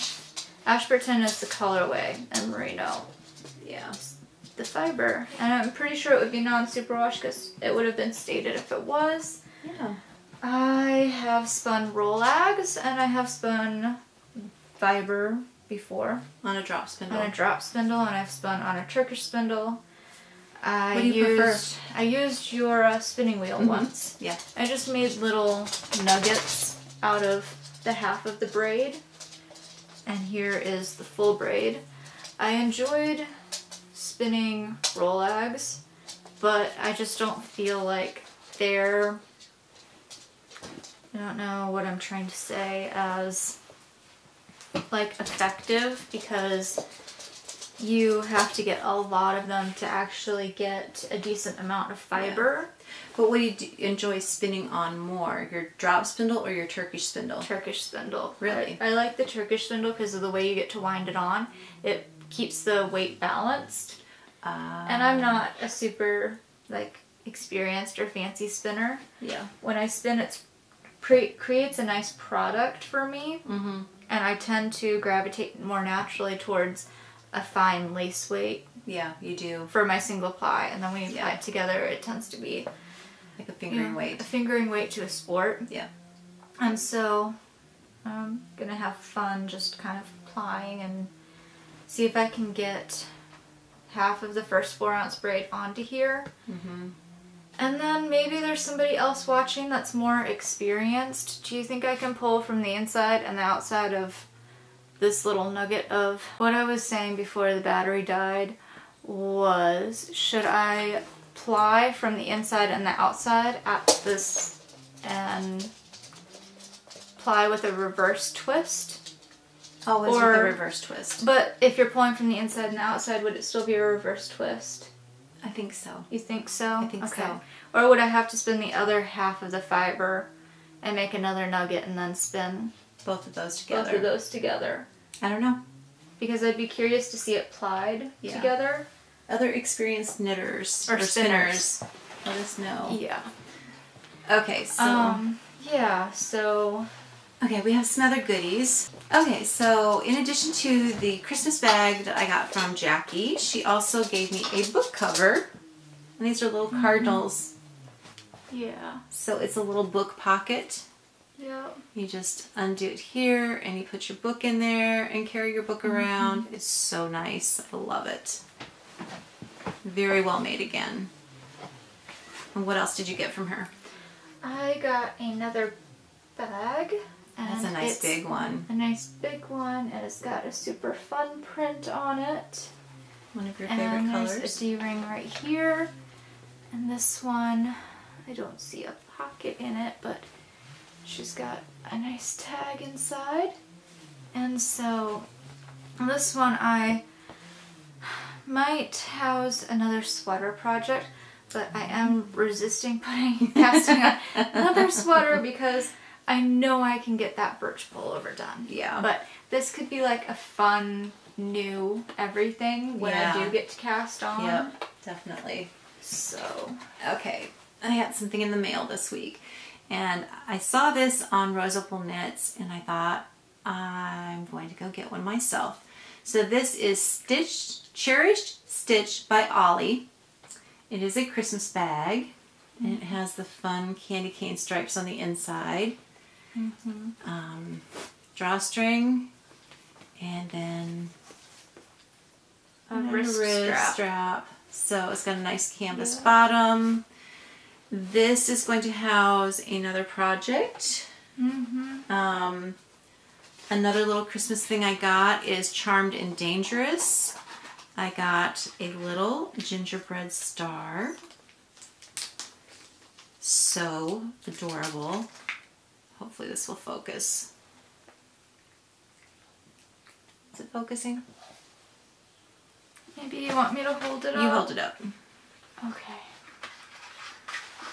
Ashburton is the colorway, and Merino, the fiber. And I'm pretty sure it would be non-superwash because it would have been stated if it was. Yeah. I have spun Rollags and I have spun fiber before. On a drop spindle. On a drop spindle, and I've spun on a Turkish spindle. What do you prefer? I used your spinning wheel once. Yeah. I just made little nuggets out of the half of the braid. And here is the full braid. I enjoyed spinning Rollags, but I just don't feel like they're... I don't know what I'm trying to say as... like effective, because you have to get a lot of them to actually get a decent amount of fiber. Yeah. But what do you enjoy spinning on more? Your drop spindle or your Turkish spindle? Turkish spindle. Really? I like the Turkish spindle because of the way you get to wind it on. It keeps the weight balanced. And I'm not a super like experienced or fancy spinner. Yeah. When I spin, it creates a nice product for me. Mm-hmm. And I tend to gravitate more naturally towards a fine lace weight. Yeah, you do. For my single ply. And then when you ply it together, it tends to be... like a fingering weight. A fingering weight to a sport. Yeah. And so I'm going to have fun just kind of plying and see if I can get half of the first 4-ounce braid onto here. Mm-hmm. And then maybe there's somebody else watching that's more experienced. Do you think I can pull from the inside and the outside of this little nugget of... What I was saying before the battery died was, should I ply from the inside and the outside at this and ply with a reverse twist? Always with a reverse twist. But if you're pulling from the inside and the outside, would it still be a reverse twist? I think so. You think so? I think so. Or would I have to spin the other half of the fiber and make another nugget and then spin both of those together? Both of those together. I don't know. Because I'd be curious to see it plied together. Other experienced knitters or spinners, let us know. Yeah. Okay, so... yeah, so... Okay, we have some other goodies. Okay, so in addition to the Christmas bag that I got from Jackie, she also gave me a book cover. And these are little cardinals. Yeah. So it's a little book pocket. Yeah. You just undo it here and you put your book in there and carry your book around. It's so nice. I love it. Very well made again. And what else did you get from her? I got another bag. That's a nice big one. A nice big one, and it's got a super fun print on it. One of your favorite colors. And there's a D-ring right here. And this one, I don't see a pocket in it, but she's got a nice tag inside. And so this one I might house another sweater project, but I am resisting putting casting on another sweater because I know I can get that Birch pullover done. Yeah. But this could be like a fun, new everything when I do get to cast on. Yep, definitely. So, okay. I got something in the mail this week. And I saw this on Rose Opal Knits and I thought, I'm going to go get one myself. So this is Cherished Stitch by Ollie. It is a Christmas bag. And it has the fun candy cane stripes on the inside. Drawstring, and then a wrist strap. So it's got a nice canvas bottom. This is going to house another project. Another little Christmas thing I got is Charmed and Dangerous. I got a little gingerbread star. So adorable. Hopefully this will focus. Is it focusing? Maybe you want me to hold it up? You hold it up. Okay.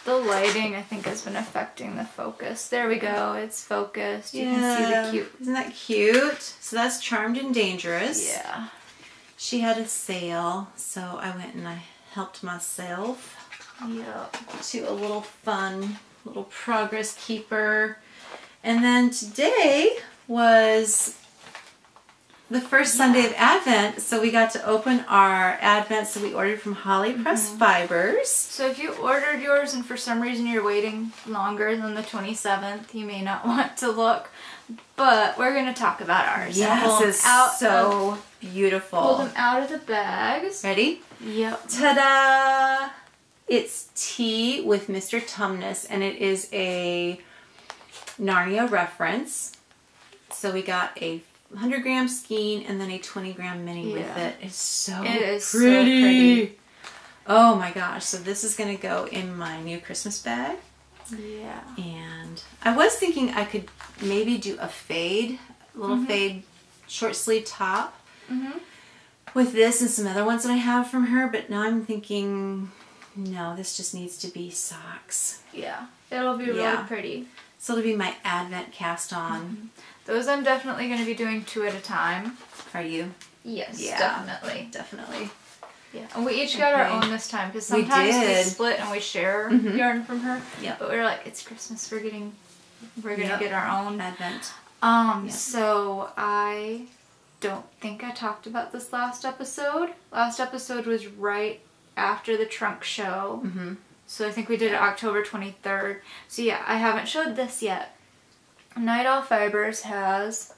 The lighting, I think, has been affecting the focus. There we go. It's focused. You can see the cute. Isn't that cute? So that's Charmed and Dangerous. Yeah. She had a sale, so I went and I helped myself. To a little fun little progress keeper. And then today was the first Sunday of Advent, so we got to open our Advent, so we ordered from Hohe Press Fibers. So if you ordered yours and for some reason you're waiting longer than the 27th, you may not want to look, but we're going to talk about ours. Yes, it's so beautiful. Pull them out of the bags. Ready? Yep. Ta-da! It's Tea with Mr. Tumnus, and it is a Narnia reference. So we got a 100-gram skein and then a 20-gram mini with it. It's so pretty. Oh my gosh. So this is going to go in my new Christmas bag. Yeah. And I was thinking I could maybe do a fade, a little fade short sleeve top with this and some other ones that I have from her. But now I'm thinking, no, this just needs to be socks. Yeah. It'll be really pretty. So it'll be my Advent cast on. Those I'm definitely going to be doing two at a time. Are you? Yes, definitely. Definitely. Yeah. And we each got our own this time, because sometimes we split and we share yarn from her. Yeah. But we were like, it's Christmas, we're going to get our own Advent. So I don't think I talked about this last episode. Last episode was right after the trunk show. So I think we did it October 23rd. So yeah, I haven't showed this yet. Night Owl Fibers has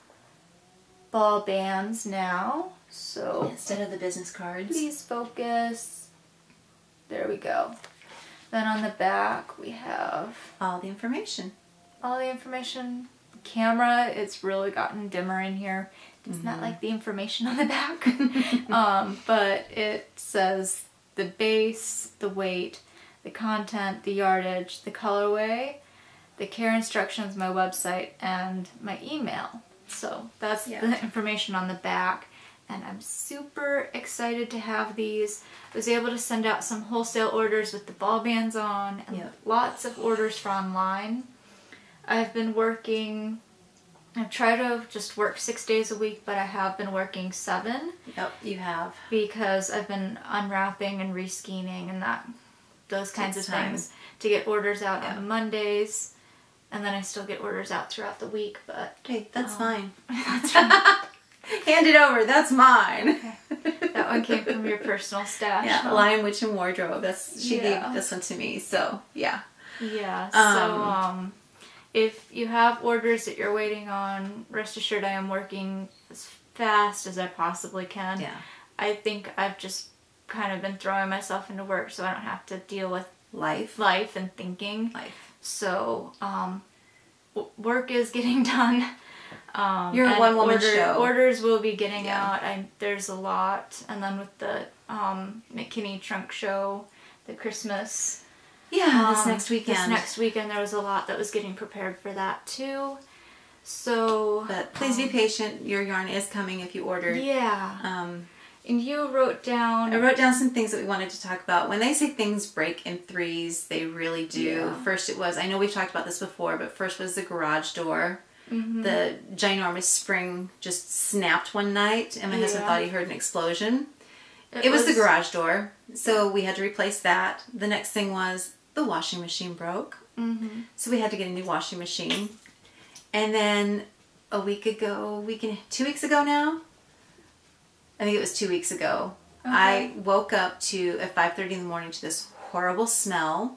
ball bands now, so instead of the business cards. Please focus. There we go. Then on the back we have all the information. All the information. Camera, it's really gotten dimmer in here. It's not like the information on the back. But it says the base, the weight, the content, the yardage, the colorway, the care instructions, my website, and my email. So that's the information on the back, and I'm super excited to have these. I was able to send out some wholesale orders with the ball bands on, and lots of orders for online. I've tried to just work 6 days a week, but I have been working 7. Yep, you have. Because I've been unwrapping and reskeening and those kinds of things to get orders out on Mondays. And then I still get orders out throughout the week, but... Hey, that's fine. That's right. Hand it over. That's mine. Okay. That one came from your personal stash. Yeah, Lion, Witch, and Wardrobe. She gave this one to me, so yeah. Yeah, if you have orders that you're waiting on, rest assured I am working as fast as I possibly can. Yeah. I think I've just kind of been throwing myself into work so I don't have to deal with life and thinking. So, work is getting done. You're a one-woman show. Orders will be getting out. There's a lot. And then with the McKinney trunk show, the Christmas. Yeah, this next weekend. This next weekend there was a lot that was getting prepared for that too. So... But please be patient. Your yarn is coming if you order. Yeah. And you wrote down... I wrote down some things that we wanted to talk about. When they say things break in threes, they really do. Yeah. First it was... I know we've talked about this before, but first was the garage door. The ginormous spring just snapped one night, and my husband thought he heard an explosion. It was the garage door, so we had to replace that. The next thing was the washing machine broke. So we had to get a new washing machine. And then a week ago... 2 weeks ago now... I think it was 2 weeks ago. I woke up at 5:30 in the morning to this horrible smell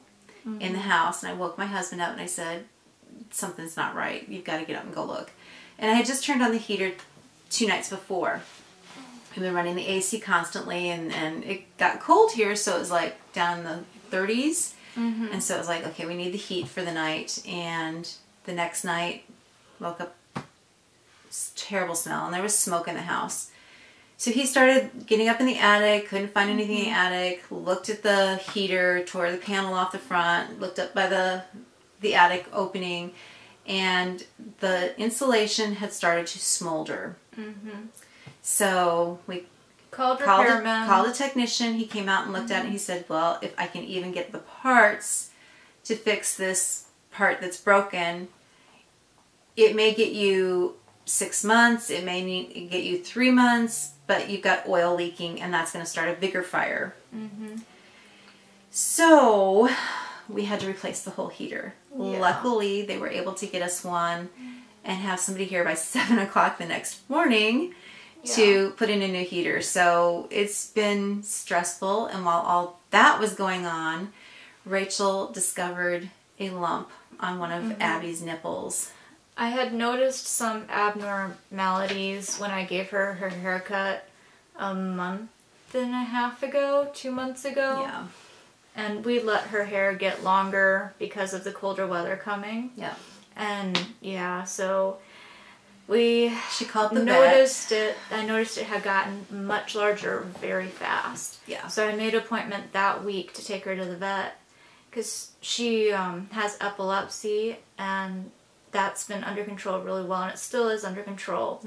in the house, and I woke my husband up and I said, something's not right. You've got to get up and go look. And I had just turned on the heater 2 nights before. We've been running the AC constantly, and it got cold here, so it was like down in the 30s. And so it was like, okay, we need the heat for the night. And the next night, woke up, terrible smell, and there was smoke in the house. So he started getting up in the attic, couldn't find anything in the attic, looked at the heater, tore the panel off the front, looked up by the attic opening, and the insulation had started to smolder. So we called a technician. He came out and looked at it, and he said, well, if I can even get the parts to fix this part that's broken, it may get you 6 months, it may get you 3 months, but you've got oil leaking, and that's going to start a bigger fire. So we had to replace the whole heater. Luckily, they were able to get us one and have somebody here by 7 o'clock the next morning to put in a new heater. So it's been stressful, and while all that was going on, Rachel discovered a lump on one of Abby's nipples. I had noticed some abnormalities when I gave her her haircut a month and a half ago, 2 months ago. Yeah. And we let her hair get longer because of the colder weather coming. Yeah. And yeah, so she called the vet. I noticed it had gotten much larger very fast. Yeah. So I made an appointment that week to take her to the vet because she has epilepsy, and that's been under control really well, and it still is under control.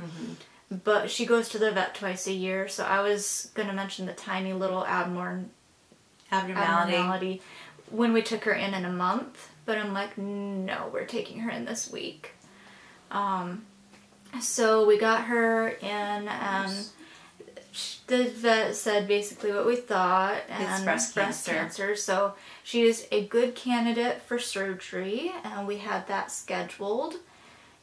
But she goes to the vet twice a year, so I was going to mention the tiny little abnormality when we took her in a month, but I'm like, no, we're taking her in this week. So we got her in, and the vet said basically what we thought, and it's breast cancer. So she is a good candidate for surgery, and we had that scheduled,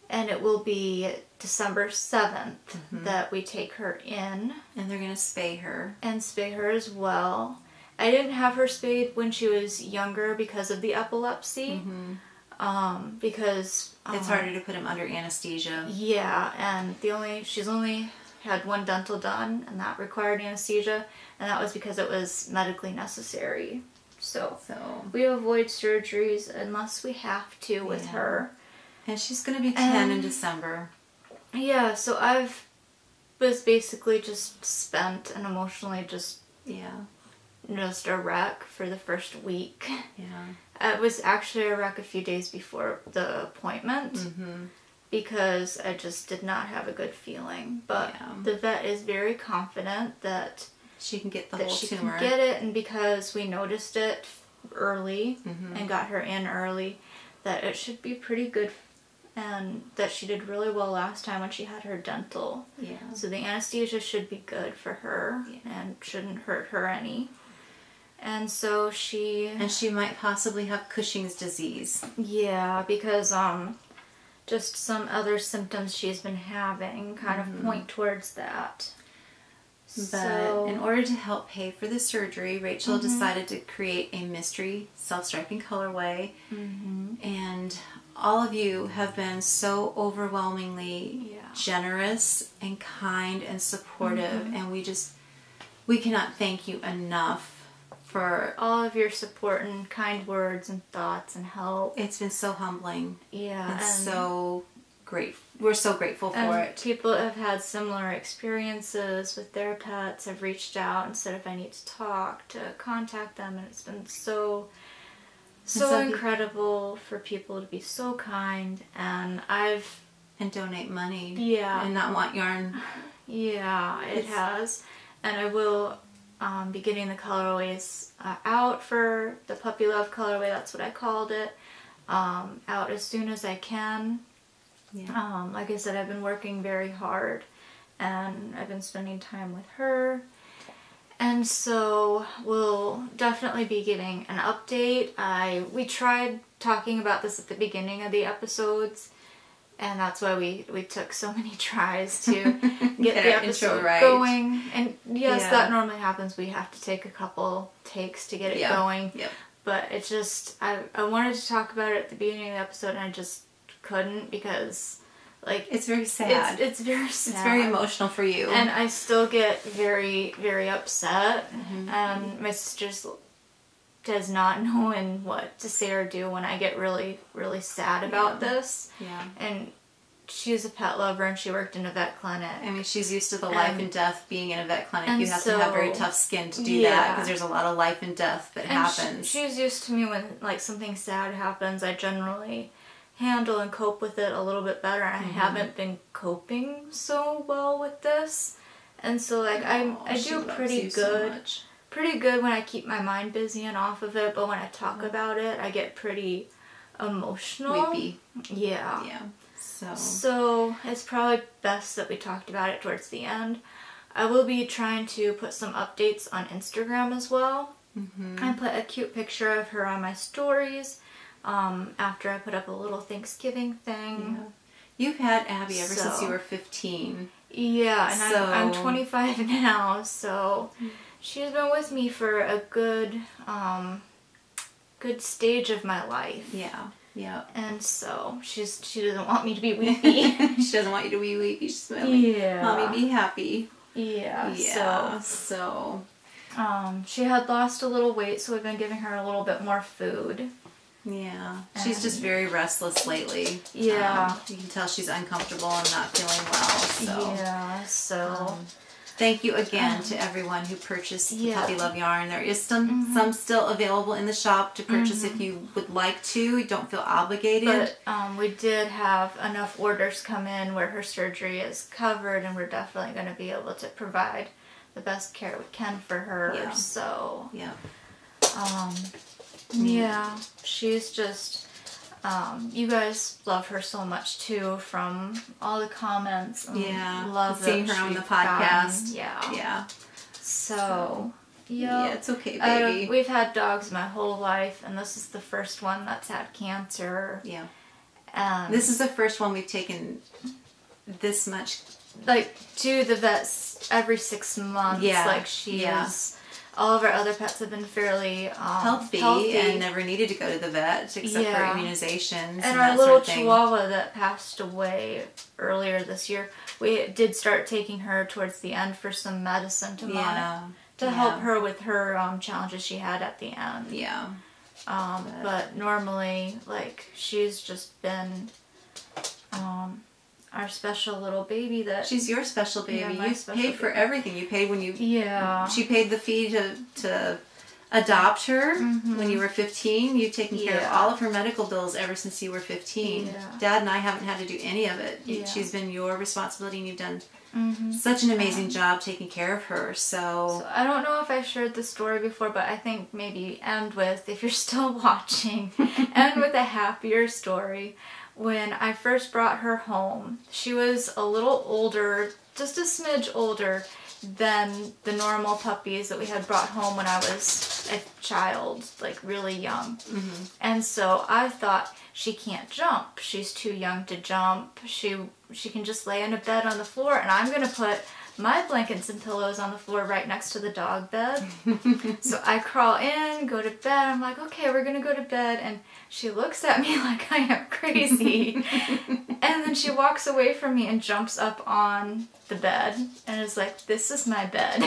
and it will be December 7th that we take her in. And they're going to spay her. And spay her as well. I didn't have her spayed when she was younger because of the epilepsy, because it's harder to put him under anesthesia. Yeah, and she's only had one dental done, and that required anesthesia, and that was because it was medically necessary. So we avoid surgeries unless we have to with her. And she's going to be 10 in December. Yeah, so I was basically just spent and emotionally just a wreck for the first week. Yeah. It was actually a wreck a few days before the appointment because I just did not have a good feeling. But the vet is very confident that she can get the whole tumor. She can get it, and because we noticed it early and got her in early, that it should be pretty good, and that she did really well last time when she had her dental. Yeah. So the anesthesia should be good for her and shouldn't hurt her any. And so she might possibly have Cushing's disease. Yeah, because just some other symptoms she's been having kind of point towards that. But in order to help pay for the surgery, Rachel decided to create a mystery self-striping colorway. And all of you have been so overwhelmingly generous and kind and supportive, and we cannot thank you enough for all of your support and kind words and thoughts and help. It's been so humbling. Yeah. And so grateful. We're so grateful for it. People have had similar experiences with their pets, have reached out and said if I need to talk, to contact them, and it's been so incredible for people to be so kind, and donate money. Yeah. And not want yarn. Yeah, it has. And I will be getting the colorways out for the Puppy Love colorway, that's what I called it, out as soon as I can. Yeah. Like I said, I've been working very hard, and I've been spending time with her, and so we'll definitely be getting an update. We tried talking about this at the beginning of the episodes, and that's why we took so many tries to get the episode going. And that normally happens. We have to take a couple takes to get it going. Yep. But it's just, I wanted to talk about it at the beginning of the episode, and I just couldn't because, like, it's very sad. It's very sad. It's very emotional for you. And I still get very, very upset. My sister's does not knowing what to say or do when I get really, really sad about this. Yeah. And she's a pet lover, and she worked in a vet clinic. I mean, she's used to the life and death being in a vet clinic. You have to have very tough skin to do that, because there's a lot of life and death that happens. She's used to me when, like, something sad happens, I generally handle and cope with it a little bit better. I haven't been coping so well with this. And so, like, I do pretty good. So pretty good when I keep my mind busy and off of it, but when I talk about it, I get pretty emotional. Weepy. Yeah. Yeah. So it's probably best that we talked about it towards the end. I will be trying to put some updates on Instagram as well. I put a cute picture of her on my stories after I put up a little Thanksgiving thing. Yeah. You've had Abby ever since you were 15. Yeah, and so... I'm 25 now, so she's been with me for a good good stage of my life. Yeah. Yeah. And so she doesn't want me to be weepy. She doesn't want you to be weepy. She's smiling. Yeah. Mommy, be happy. Yeah. Yeah. So she had lost a little weight, so we've been giving her a little bit more food. Yeah. And she's just very restless lately. Yeah. You can tell she's uncomfortable and not feeling well. So yeah. So thank you again to everyone who purchased the Puppy Love yarn. There is some still available in the shop to purchase if you would like to. You don't feel obligated. But we did have enough orders come in where her surgery is covered, and we're definitely going to be able to provide the best care we can for her. Yeah. So yeah, yeah, she's just. You guys love her so much too, from all the comments. Yeah, love seeing her on the podcast. Yeah, yeah. So yeah, it's okay, baby. We've had dogs my whole life, and this is the first one that's had cancer. Yeah, this is the first one we've taken this much, like, to the vets every 6 months. Yeah, like she is. All of our other pets have been fairly healthy and never needed to go to the vet except for immunizations. And our little Chihuahua that passed away earlier this year, we did start taking her towards the end for some medicine to help her with her challenges she had at the end. Yeah. But normally, like, she's just been our special little baby. That she's your special baby. Yeah, you paid for everything. You paid when you she paid the fee to adopt her when you were 15. You've taken care of all of her medical bills ever since you were 15. Yeah. Dad and I haven't had to do any of it. Yeah. She's been your responsibility, and you've done such an amazing job taking care of her. So I don't know if I shared this story before, but I think maybe end with, if you're still watching, end with a happier story. When I first brought her home, she was a little older, just a smidge older than the normal puppies that we had brought home when I was a child, like really young. And so I thought, she can't jump. She's too young to jump. She can just lay in a bed on the floor, and I'm going to put my blankets and pillows on the floor right next to the dog bed. So I crawl in, go to bed. I'm like, okay, we're going to go to bed. And she looks at me like I am crazy. And then she walks away from me and jumps up on the bed and is like, this is my bed.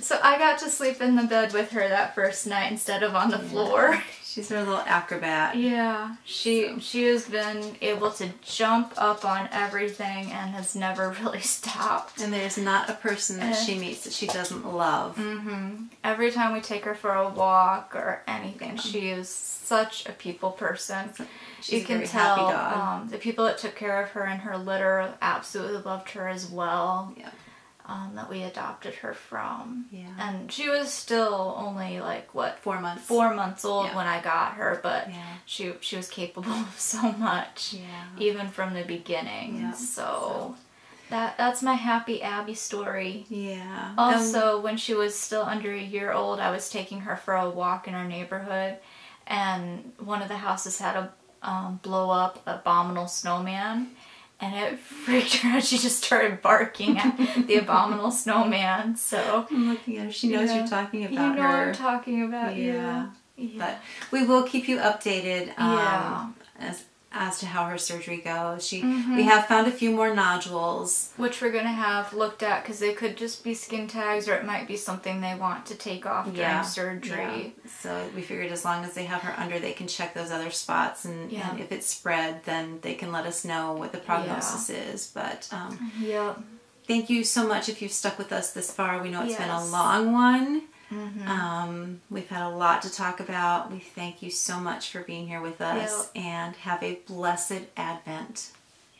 So I got to sleep in the bed with her that first night instead of on the floor. She's her little acrobat. Yeah. She has been able to jump up on everything and has never really stopped. And there's not a person that she meets that she doesn't love. Every time we take her for a walk or anything, she is such a people person. She's you can tell happy dog. The people that took care of her in her litter absolutely loved her as well. Yeah. That we adopted her from. Yeah. And she was still only, like, what? 4 months. 4 months old when I got her, but she was capable of so much. Yeah. Even from the beginning. Yeah. So that's my happy Abby story. Yeah. Also, when she was still under a year old, I was taking her for a walk in our neighborhood, and one of the houses had a blow up abominable snowman. And it freaked her out. She just started barking at the abominable snowman. So I'm looking at her. She knows you're talking about her. You know what I'm talking about. Yeah. But we will keep you updated as to how her surgery goes. We have found a few more nodules, which we're going to have looked at, because they could just be skin tags, or it might be something they want to take off during surgery. Yeah. So we figured as long as they have her under, they can check those other spots, and if it's spread, then they can let us know what the prognosis is. But thank you so much if you've stuck with us this far. We know it's been a long one. We've had a lot to talk about. We thank you so much for being here with us, and have a blessed Advent.